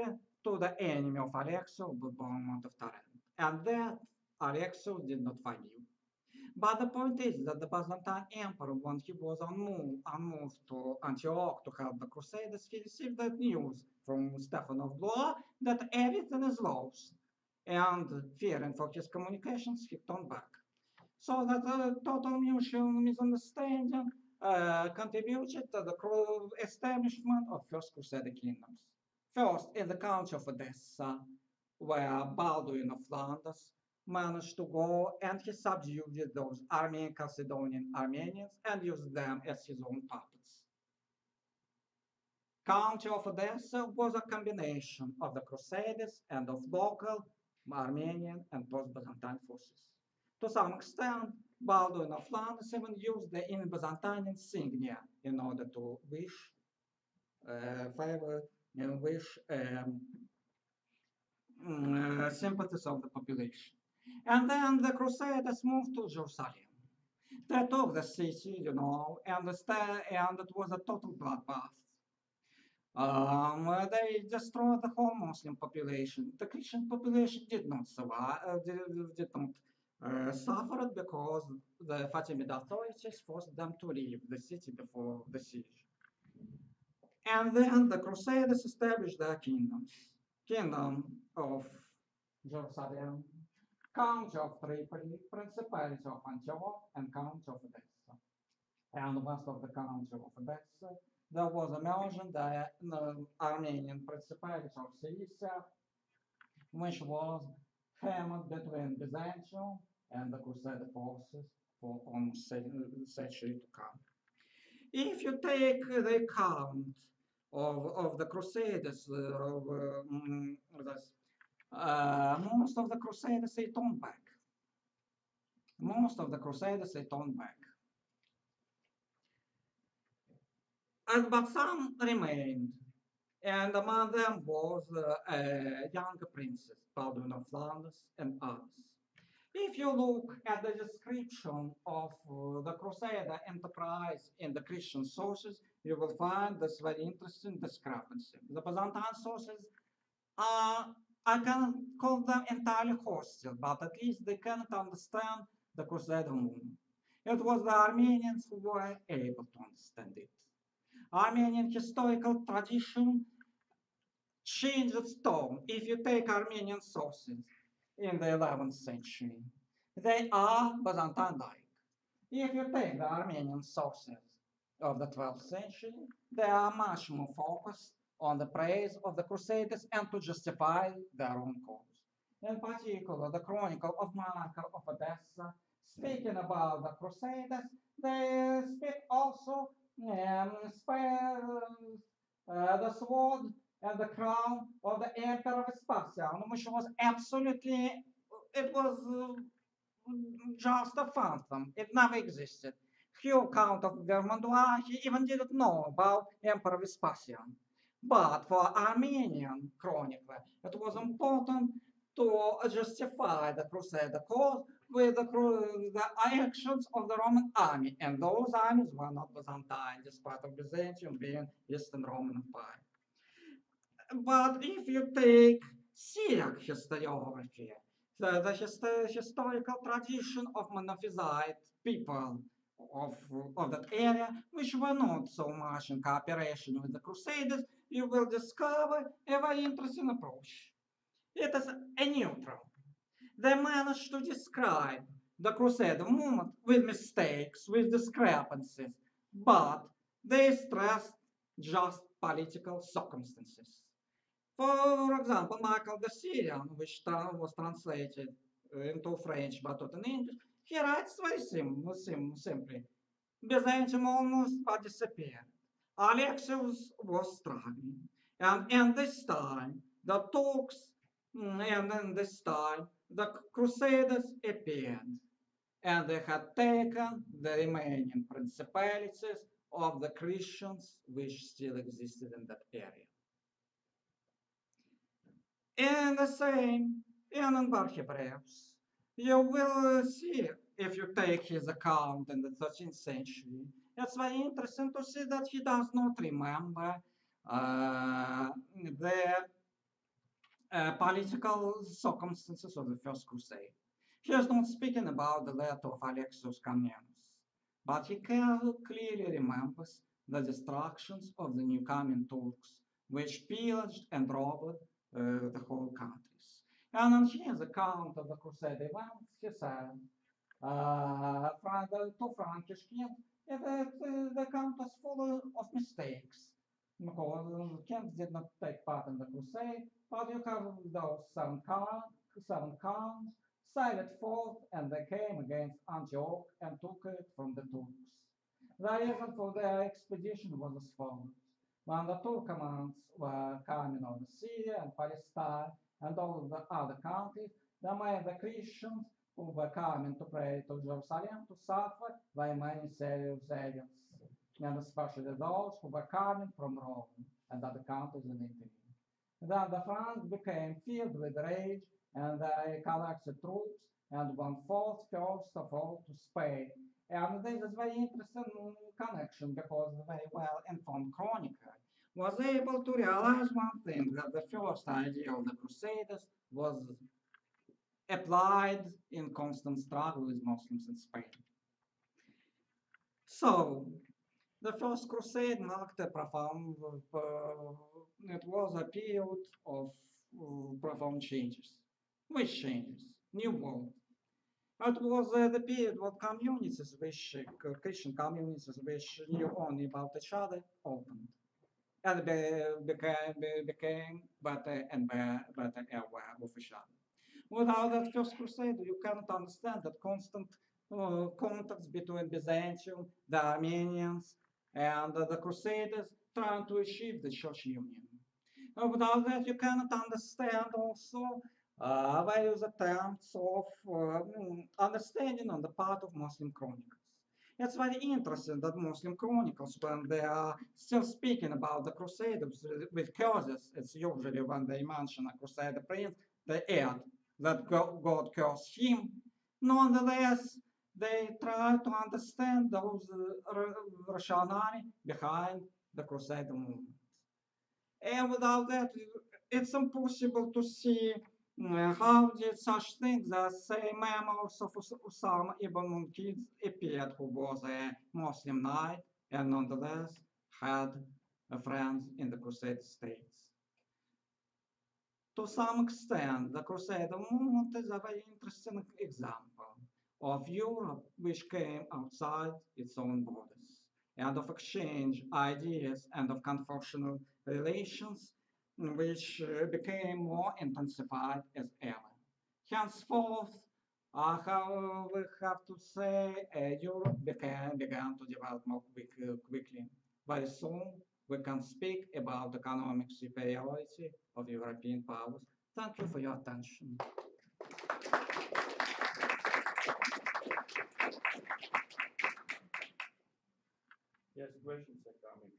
to the enemy of Alexios, Bohemond of Taranto, and that Alexios did not forgive. But the point is that the Byzantine emperor, when he was unmoved to Antioch to help the Crusaders, he received that news from Stephen of Blois that everything is lost, and fearing for his communications, he turned back. So that total mutual misunderstanding contributed to the establishment of First Crusade kingdoms. First, in the county of Edessa, where Baldwin of Flanders managed to go and he subjugated those Armenian, Chalcedonian Armenians and used them as his own puppets. Count of Odessa was a combination of the Crusaders and of local Armenian and post-Byzantine forces. To some extent, Baldwin of Flanders even used the Byzantine insignia in order to wish sympathies of the population. And then the Crusaders moved to Jerusalem. They took the city, you know, and it was a total bloodbath. They destroyed the whole Muslim population. The Christian population did not survive, suffered because the Fatimid authorities forced them to leave the city before the siege. And then the Crusaders established their kingdoms. Kingdom of Jerusalem, County of Tripoli, Principality of Antioch, and County of Odessa. And west of the County of Odessa, there was emerging the Armenian Principality of Cilicia, which was hammered between Byzantium and the Crusader forces for almost a century to come. If you take the account of the Crusaders, most of the Crusaders they turned back. But some remained, and among them was younger princes, Baldwin of Flanders and others. If you look at the description of the Crusader enterprise in the Christian sources, you will find this very interesting discrepancy. The Byzantine sources are, I can call them entirely hostile, but at least they cannot understand the Crusader movement. It was the Armenians who were able to understand it. Armenian historical tradition changed its tone. If you take Armenian sources in the 11th century, they are Byzantine-like. If you take the Armenian sources of the 12th century, they are much more focused on the praise of the Crusaders and to justify their own cause. In particular, the Chronicle of Michael of Odessa, speaking about the Crusaders, they speak also spare the sword and the crown of the Emperor Vespasian, which was absolutely, it was just a phantom. It never existed. Hugh Count of Vermandois, he even didn't know about Emperor Vespasian. But for Armenian chronicler, it was important to justify the Crusader cause with the actions of the Roman army, and those armies were not Byzantine, despite of Byzantium being Eastern Roman Empire. But if you take Syriac historiography, the historical tradition of Monophysite people of that area, which were not so much in cooperation with the Crusaders, you will discover a very interesting approach. It is a neutral. They managed to describe the Crusader movement with mistakes, with discrepancies, but they stressed just political circumstances. For example, Michael the Syrian, which was translated into French but not in English, he writes very simply. Byzantium almost disappeared. Alexius was struggling, and in this time, the Turks, and in this time, the Crusaders appeared, and they had taken the remaining principalities of the Christians which still existed in that area. And the same, and in Bar Hebraeus, you will see, if you take his account in the 13th century, it's very interesting to see that he does not remember the political circumstances of the First Crusade. He is not speaking about the letter of Alexius Comnenus, but he clearly remembers the destructions of the new coming Turks, which pillaged and robbed the whole countries. And on his account of the Crusade events, he said, to Frankish king, that the count was full of mistakes, because kings did not take part in the Crusade, but you have those seven counts, sallied forth, and they came against Antioch and took it from the Turks. The reason for their expedition was as follows. When the Turcomans were coming over Syria and Palestine and all of the other countries, they made the Christians who were coming to pray to Jerusalem to suffer by many serious ailments, and especially those who were coming from Rome and other countries in Italy. Then the Franks became filled with rage, and they collected troops and went forth first of all to Spain. And this is very interesting connection, because the very well-informed chronicler was able to realize one thing, that the first idea of the Crusaders was applied in constant struggle with Muslims in Spain. So, the First Crusade marked a profound, it was a period of profound changes. Which changes? New world. It was the period when communities, which Christian communities, which knew only about each other, opened and became better and better aware of each other. Without that First Crusade, you cannot understand that constant contacts between Byzantium, the Armenians, and the Crusaders trying to achieve the church union. Without that, you cannot understand also various attempts of understanding on the part of Muslim chronicles. It's very interesting that Muslim chronicles, when they are still speaking about the Crusaders with curses, it's usually when they mention a Crusader prince, they add that God cursed him. Nonetheless, they try to understand those rationale behind the Crusader movement. And without that, it's impossible to see how did such things as, say, memoirs of Osama Ibn Munkid appeared, who was a Muslim knight and nonetheless had friends in the Crusader states. To some extent, the Crusader movement is a very interesting example of Europe which came outside its own borders, and of exchange ideas and of conventional relations which became more intensified as ever. Henceforth, we have to say, Europe began to develop more quickly. Very soon, we can speak about economic superiority of European powers. Thank you for your attention. Yes, questions are coming.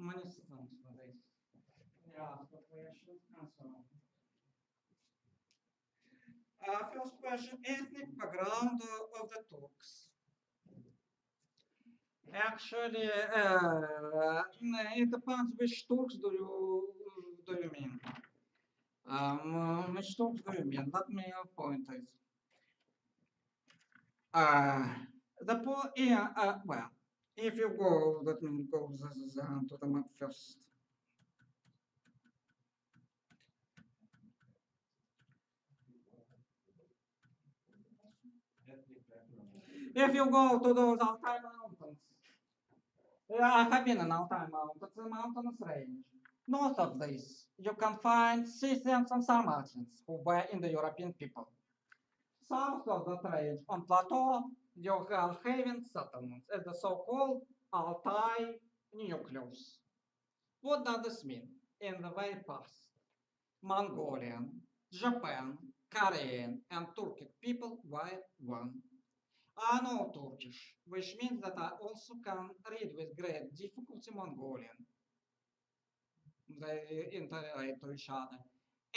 Many thanks for this. Yeah, for questions and so on. First question, ethnic background of the Turks. Actually, it depends which Turks do you mean. Which Turks do you mean? Let me point it. Well, if you go, let me go to the map first. If you go to those Altai Mountains, I have been in Altai Mountains, the mountainous range. North of this, you can find Scythians and Sarmatians, who were in the European people. South of that range, on plateau, you are having settlements, the so-called Altai nucleus. What does this mean? In the very past, Mongolian, Japan, Korean, and Turkic people were one. I know Turkish, which means that I also can read with great difficulty Mongolian. They interrelate to each other.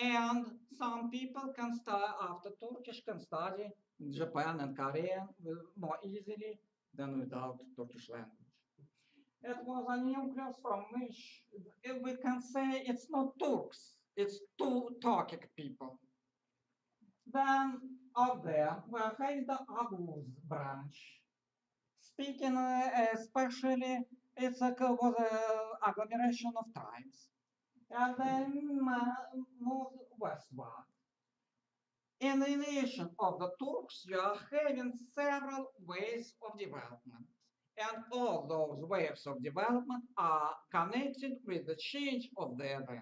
And some people can study, after Turkish, can study Japan and Korean more easily than without Turkish language. It was a nucleus from which we can say it's not Turks, it's two Turkic people. Then out there, we are having the Oghuz branch. Speaking especially, it was an agglomeration of tribes. And then moved westward. In the nation of the Turks, you are having several ways of development. And all those waves of development are connected with the change of their land.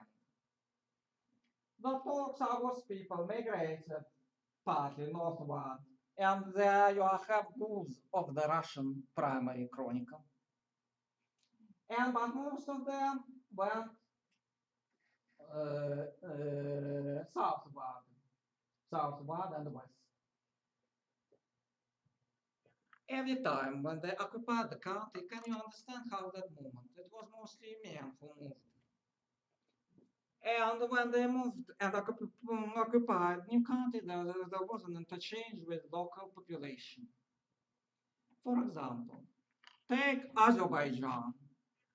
The Turks August people migrated partly northward, and there you have Goals of the Russian primary chronicle. And but most of them went southward and west. Every time when they occupied the country, can you understand how that movement? It was mostly men who moved. And when they moved and occupied new country, there was an interchange with local population. For example, take Azerbaijan,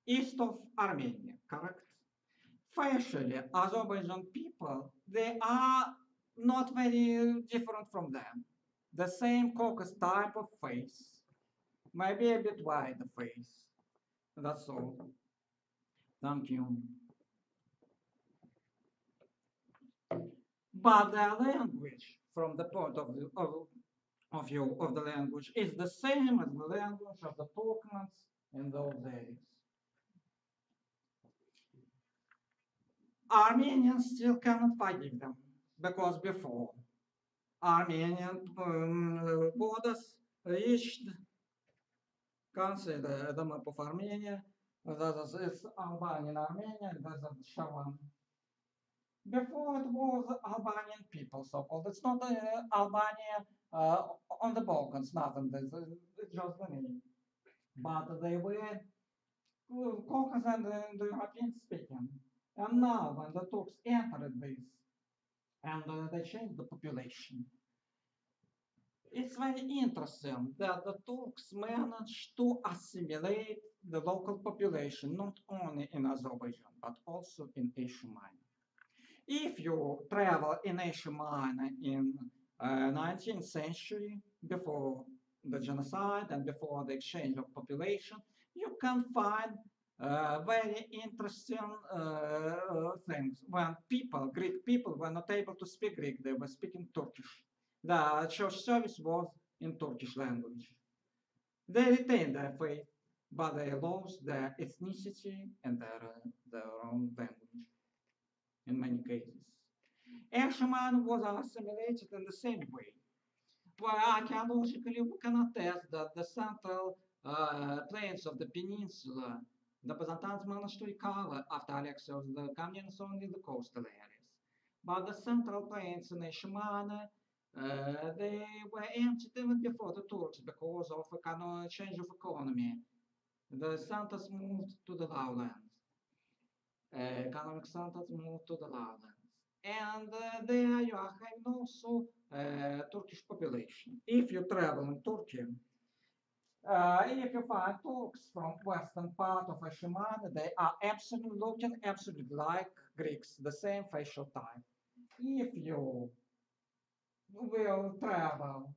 east of Armenia, correct? Facially, Azerbaijan people, they are not very different from them. The same Caucasus type of face, maybe a bit wider face. That's all. Thank you. But their language, from the point of view of the language, is the same as the language of the Turkmens in those days. Armenians still cannot forgive them, because before Armenian borders reached, consider the map of Armenia, that is Albanian Armenia, that is Shavan. Before it was Albanian people, so-called. It's not Albania on the Balkans, nothing, it's just the name. But they were Caucasus and the Europeans speaking. And now, when the Turks entered this, and they changed the population. It's very interesting that the Turks managed to assimilate the local population, not only in Azerbaijan, but also in Asia Minor. If you travel in Asia Minor in 19th century, before the genocide and before the exchange of population, you can find very interesting things. When people, Greek people, were not able to speak Greek, they were speaking Turkish. The church service was in Turkish language. They retained their faith, but they lost their ethnicity and their own language in many cases. Asia Minor was assimilated in the same way. Well, archaeologically, we can attest that the central plains of the peninsula, the Byzantines managed to recover after Alexios the Comnenus only the coastal areas. But the central plains in Asia Minor, they were emptied even before the Turks because of a change of economy. The centers moved to the lowlands. Economic centers moved to the lowlands. And there you are having also Turkish population. If you travel in Turkey, if you find Turks from western part of Asia Minor, they are absolutely looking absolutely like Greeks, the same facial type. If you will travel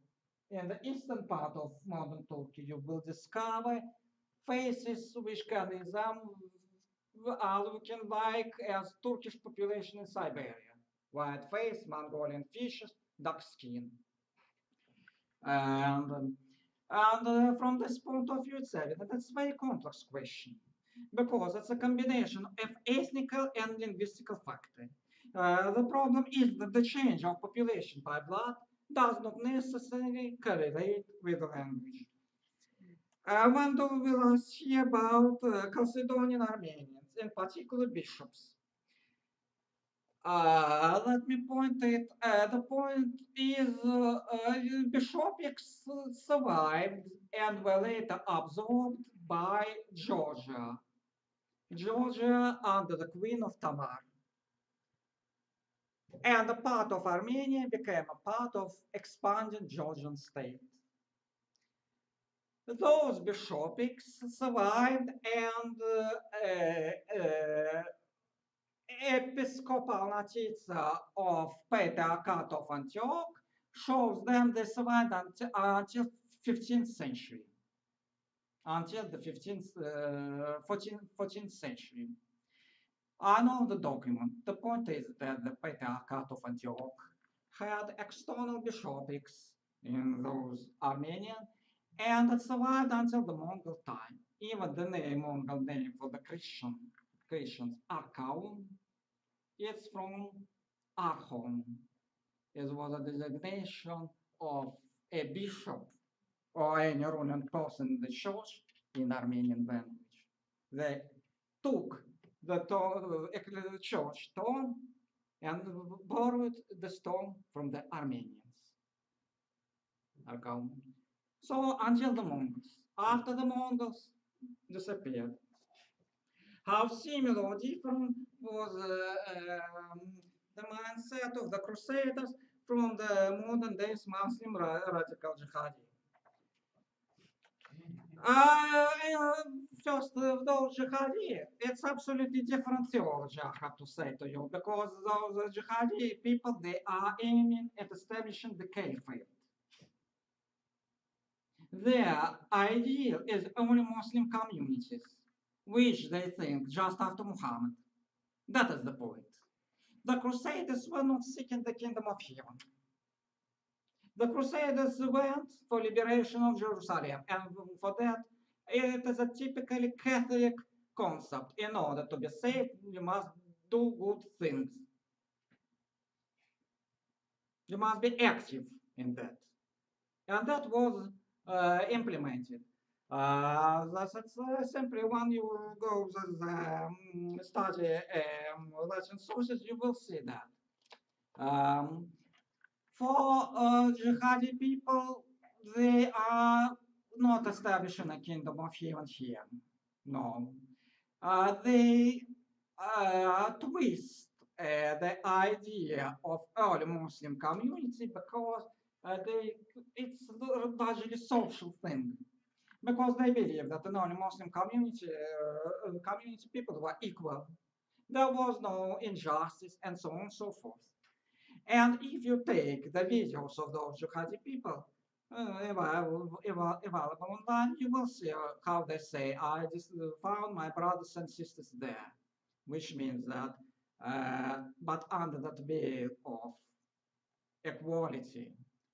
in the eastern part of modern Turkey, you will discover faces which can resemble, are looking like as Turkish population in Siberia. White face, Mongolian features, dark skin. And from this point of view, it's evident that's a very complex question, because it's a combination of ethnical and linguistical factors. The problem is that the change of population by blood does not necessarily correlate with language. One will ask here about Chalcedonian Armenians, in particular bishops. Let me point it, the point is bishoprics survived and were later absorbed by Georgia. Georgia under the Queen of Tamar. And a part of Armenia became a part of expanding Georgian state. Those bishoprics survived and Episcopal Natitsa of Patriarchate of Antioch shows them they survived until 15th century, until the 14th century. I know the document. The point is that the Patriarchate of Antioch had external bishoprics in those Armenian, and it survived until the Mongol time. Even the name, Mongol name for the Christians, Archaon, it's from Achon. It was a designation of a bishop or any ruling person in the church in Armenian language. They took the church stone and borrowed the stone from the Armenians. So until the Mongols. After the Mongols disappeared. How similar or different was the mindset of the Crusaders from the modern days Muslim radical jihadi. First of all, jihadi, it's absolutely different theology, I have to say to you, because those jihadi people, they are aiming at establishing the caliphate. Their ideal is only Muslim communities, which they think just after Muhammad. That is the point. The Crusaders were not seeking the Kingdom of Heaven. The Crusaders went for liberation of Jerusalem, and for that, it is a typically Catholic concept. In order to be saved, you must do good things. You must be active in that. And that was implemented. That's simply when you go to study Latin sources, you will see that. For jihadi people, they are not establishing a Kingdom of Heaven here. No. They twist the idea of early Muslim community because it's largely a social thing. Because they believe that in only Muslim community, people were equal. There was no injustice and so on and so forth. And if you take the videos of those jihadi people available online, you will see how they say, I just found my brothers and sisters there. Which means that, but under that veil of equality,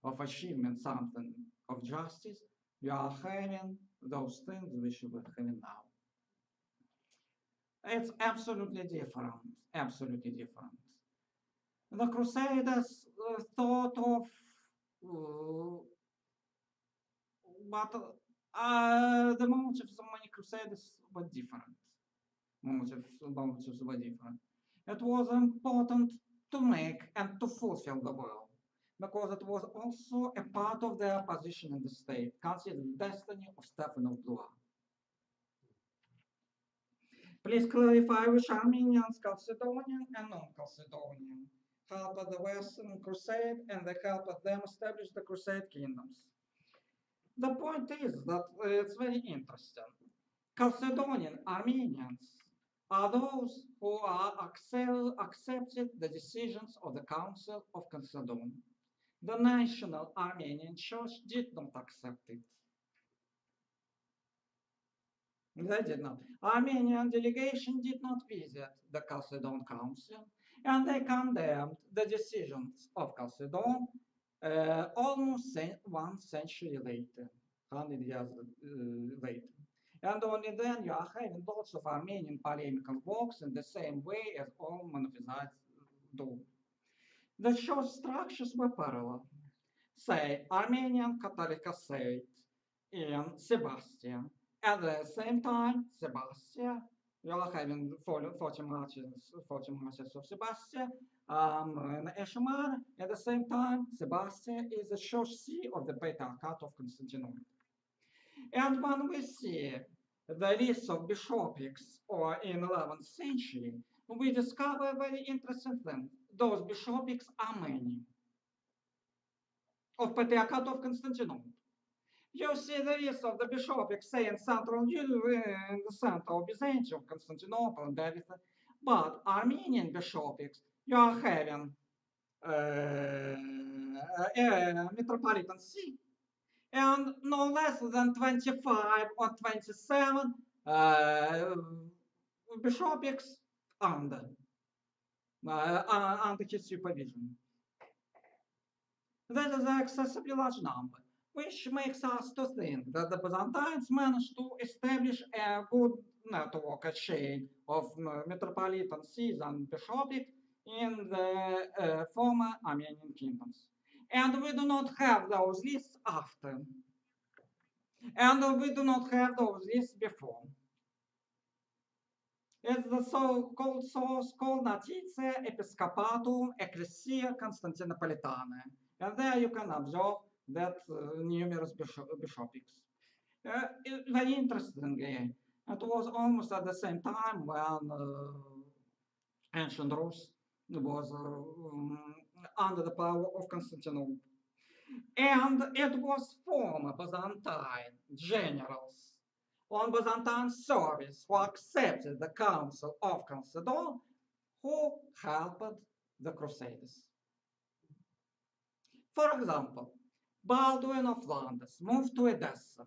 of achievement, something of justice, you are having those things which you were having now. It's absolutely different, absolutely different. The Crusaders thought of the motives of many Crusaders were different. Motives were different. It was important to make and to fulfill the will, because it was also a part of their position in the state, considering the destiny of Stephen of Blois. Please clarify which Armenians, Chalcedonian and non-Chalcedonian, helped the Western Crusade and they helped them establish the Crusade kingdoms. The point is that it's very interesting. Chalcedonian Armenians are those who are accepted the decisions of the Council of Chalcedon. The National Armenian Church did not accept it. They did not. Armenian delegation did not visit the Chalcedon Council, and they condemned the decisions of Chalcedon almost one century later, 100 years later. And only then you are having lots of Armenian polemical works in the same way as all Monophysites do. The church structures were parallel. Say, Armenian Catholicosate in Sebasteia. At the same time, Sebasteia, you are having 40 marches of Sebasteia in Eshimar. At the same time, Sebasteia is the church see of the Patriarchate of Constantinople. And when we see the list of bishoprics or in 11th century, we discover a very interesting thing. Those bishoprics are many. Of Patriarchate of Constantinople. You see the list of the bishoprics, say, in central in the center of Byzantium, Constantinople, and everything. But Armenian bishoprics, you are having a metropolitan see. And no less than 25 or 27 bishoprics under his supervision. That is an excessively large number, which makes us to think that the Byzantines managed to establish a good network, a chain of metropolitan sees and bishoprics, in the former Armenian kingdoms. And we do not have those lists after. And we do not have those lists before. It's the so-called source called Notitiae Episcopatum Ecclesiae Constantinopolitanae. And there you can observe that numerous bishoprics. Very interestingly, it was almost at the same time when ancient Rus was under the power of Constantinople. And it was former Byzantine generals on Byzantine service who accepted the Council of Chalcedon who helped the Crusaders. For example, Baldwin of Flanders moved to Edessa,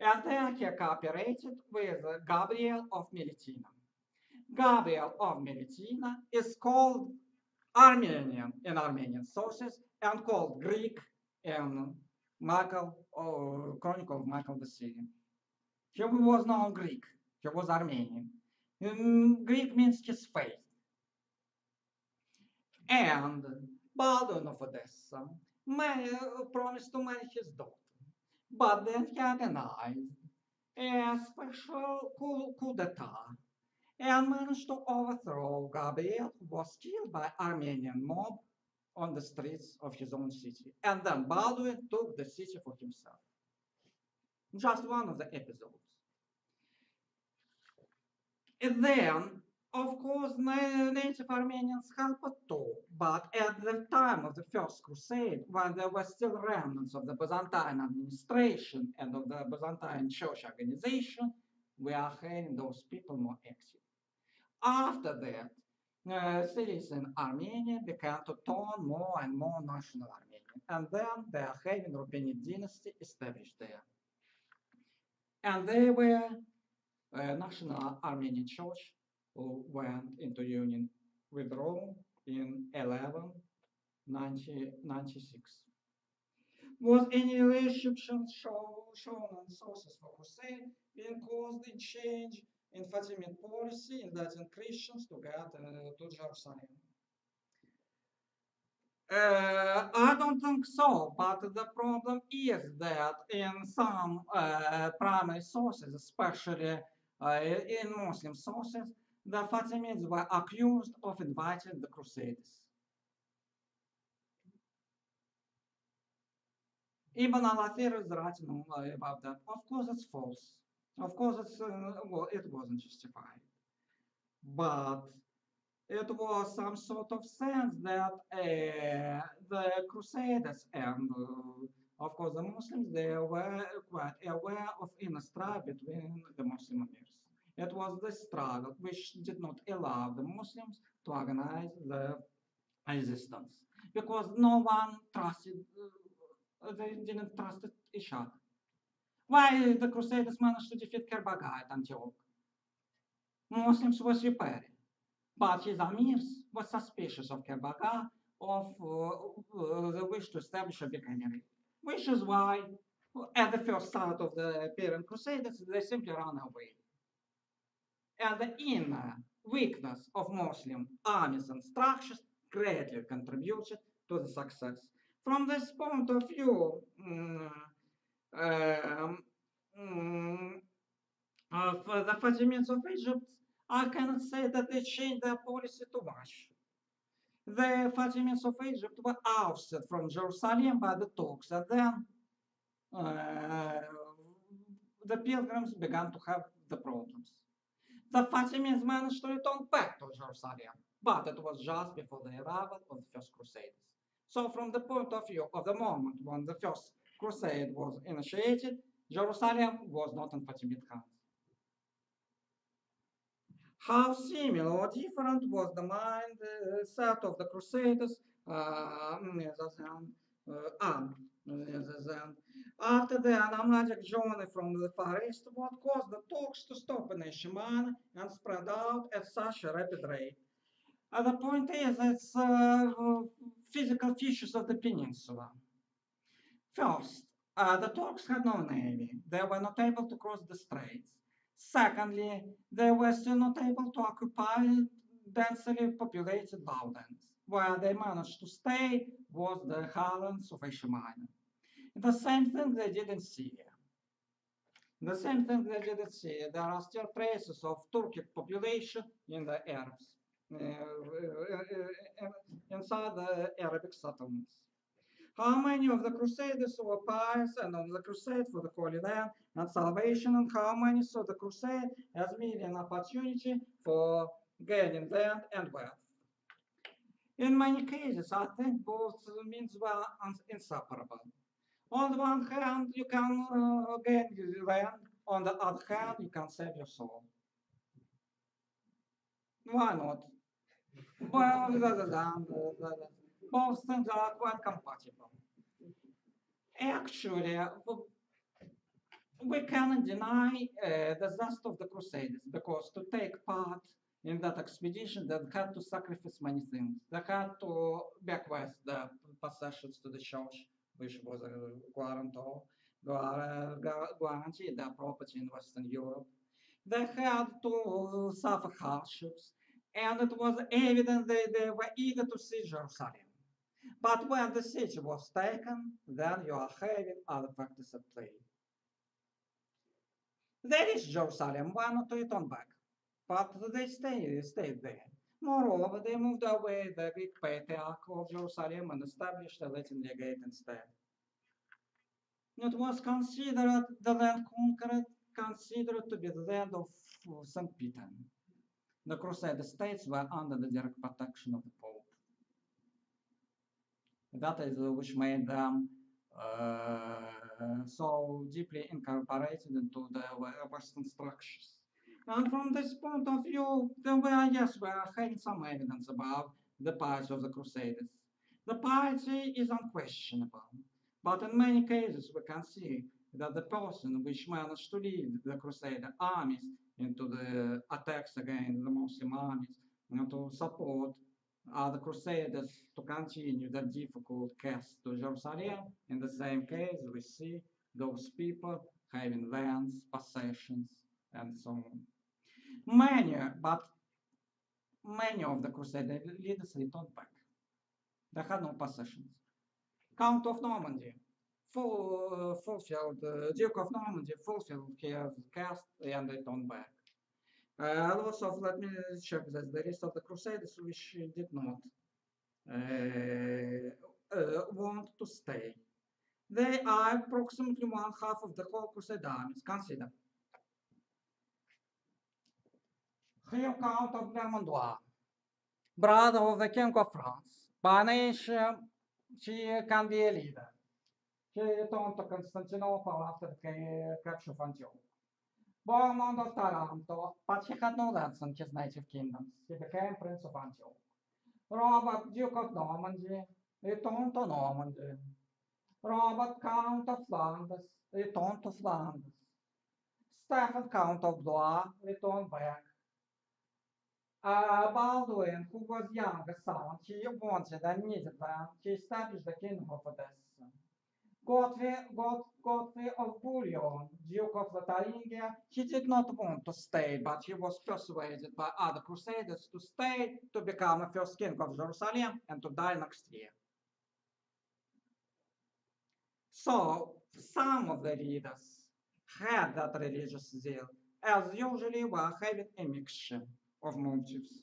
and there he cooperated with Gabriel of Miletina. Gabriel of Miletina is called Armenian in Armenian sources and called Greek in Chronicle of Michael the Syrian. He was not Greek, he was Armenian. Greek means his faith. And Baldwin of Edessa promised to marry his daughter. But then he organized a special coup d'etat and managed to overthrow Gabriel, who was killed by Armenian mob on the streets of his own city. And then Baldwin took the city for himself. Just one of the episodes. And then, of course, native Armenians helped too, but at the time of the First Crusade, when there were still remnants of the Byzantine administration and of the Byzantine church organization, we are having those people more active. After that, cities in Armenia began to turn more and more national Armenian, and then they are having the Rubenid dynasty established there. And they were a national Armenian church who went into union with Rome in 1196. Was any relationship shown on sources for Crusade being caused in change in Fatimid policy in letting Christians to get to Jerusalem? I don't think so, but the problem is that in some primary sources, especially in Muslim sources, the Fatimids were accused of inviting the Crusaders. Ibn al-Athir is writing about that. Of course, it's false. Of course, it's, well, it wasn't justified. But it was some sort of sense that the Crusaders and, of course, the Muslims, they were quite aware of inner strife between the Muslim Emirs. It was the struggle which did not allow the Muslims to organize the resistance, because no one trusted, they didn't trust each other. Why the Crusaders managed to defeat Kerbaga at Antioch? Muslims were superior, but his emirs were suspicious of Kerbaga, of the wish to establish a big emirate, which is why at the first start of the parent Crusaders, they simply ran away. And the inner weakness of Muslim armies and structures greatly contributed to the success. From this point of view, for the Fatimids of Egypt, I cannot say that they changed their policy too much. The Fatimids of Egypt were ousted from Jerusalem by the Turks, and then the pilgrims began to have the problems. The Fatimids managed to return back to Jerusalem, but it was just before the arrival of the First Crusades. So from the point of view of the moment when the First Crusade was initiated, Jerusalem was not in Fatimid hands. How similar or different was the mindset of the Crusaders after the nomadic journey from the Far East? What caused the Turks to stop in Asia Minor and spread out at such a rapid rate? The point is, it's physical features of the peninsula. First, the Turks had no navy. They were not able to cross the straits. Secondly, they were still not able to occupy densely populated lowlands, where they managed to stay was the highlands of Asia Minor. The same thing they did in Syria. There are still traces of Turkic population in the Arabs, inside the Arabic settlements. How many of the Crusaders were pious and on the crusade for the Holy Land and salvation, and how many saw the crusade as merely an opportunity for gaining land and wealth? In many cases, I think both means were inseparable. On the one hand, you can gain land, on the other hand, you can save your soul. Why not? Well, both things are quite compatible. Actually, we cannot deny the zest of the Crusaders, because to take part in that expedition, they had to sacrifice many things. They had to bequeath the possessions to the church, which was a guaranteed their property in Western Europe. They had to suffer hardships, and it was evident they were eager to see Jerusalem. But when the city was taken, then you are having other factors at play. They reached Jerusalem, why not return back? But they stayed there. Moreover, they moved away the Greek patriarch of Jerusalem and established a Latin legate instead. It was considered the land conquered, considered to be the land of St. Peter. The Crusader states were under the direct protection of the Pope. That is which made them so deeply incorporated into the Western structures. And from this point of view, we are having some evidence about the piety of the Crusaders. The piety is unquestionable, but in many cases we can see that the person which managed to lead the Crusader armies into the attacks against the Muslim armies, to support the Crusaders to continue the difficult quest to Jerusalem. In the same case, we see those people having lands, possessions, and so on. Many of the Crusader leaders returned back. They had no possessions. Count of Normandy fulfilled, Duke of Normandy fulfilled his cast and returned back. Also, let me check that the rest of the Crusaders which did not want to stay. They are approximately 1/2 of the whole Crusade armies. Consider. Hugh Count of Vermandois, brother of the King of France. By nature, she can be a leader. He returned to Constantinople after the capture of Antioch. Bohemond of Taranto, but he had no lands in his native kingdoms. He became Prince of Antioch. Robert, Duke of Normandy, returned to Normandy. Robert, Count of Flanders, returned to Flanders. Stephen, Count of Blois, returned back. Baldwin, who was younger son, he wanted and needed them. He established the Kingdom of Odessa. Godfrey of Bouillon, Duke of Lotharingia, he did not want to stay, but he was persuaded by other Crusaders to stay, to become a first king of Jerusalem, and to die next year. So, some of the leaders had that religious zeal, as usually were having a mixture of motives.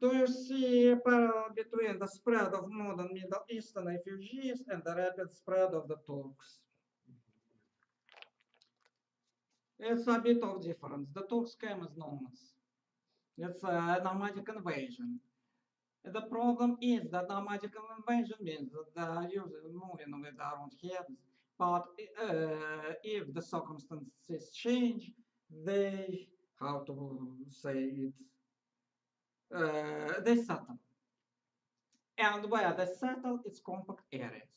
Do you see a parallel between the spread of modern Middle Eastern refugees and the rapid spread of the Turks? It's a bit of difference. The Turks came as nomads. It's a nomadic invasion. The problem is that nomadic invasion means that they are usually moving with their own heads, but if the circumstances change, they, how to say it, they settle. And where they settle, it's compact areas.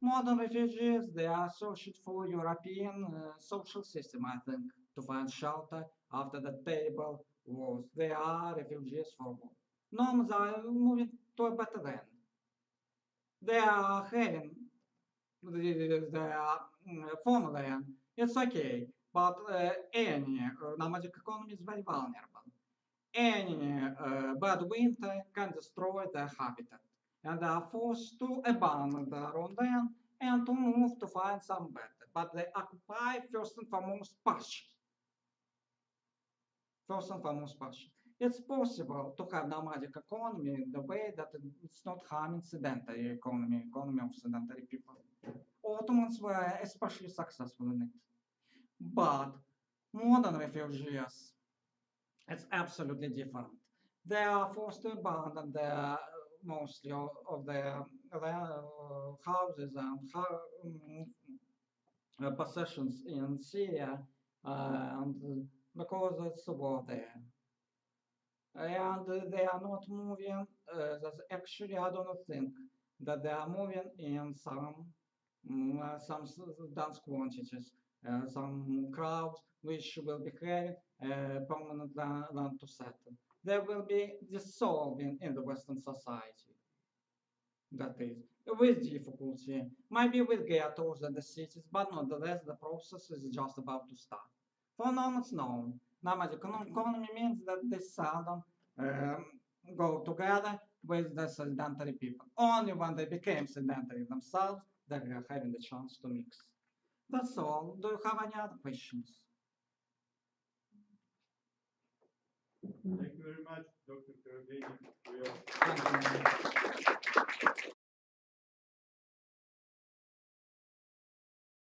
Modern refugees, they are searching for European social system, I think, to find shelter after the terrible wars. They are refugees for war. Nomads are moving to a better land. They are having their former land. It's okay, but any nomadic economy is very vulnerable. any bad winter can destroy their habitat, and they are forced to abandon their own land and to move to find some better. But they occupy first and foremost pastures. It's possible to have nomadic economy in the way that it's not harming sedentary economy, of sedentary people. Ottomans were especially successful in it. But modern refugees, it's absolutely different. They are forced to abandon their, mostly of their houses and possessions in Syria, and because it's a war there. And they are not moving, that's actually I don't think that they are moving in some dense quantities, some crowds which will be having permanent land to settle. They will be dissolving in the Western society, that is, with difficulty, maybe with ghettos and the cities, but nonetheless the process is just about to start. For nomads, no. Nomadic economy means that they seldom go together with the sedentary people. Only when they became sedentary themselves, they are having the chance to mix. That's all. Do you have any other questions? Thank you very much, Dr. Korobeinikov.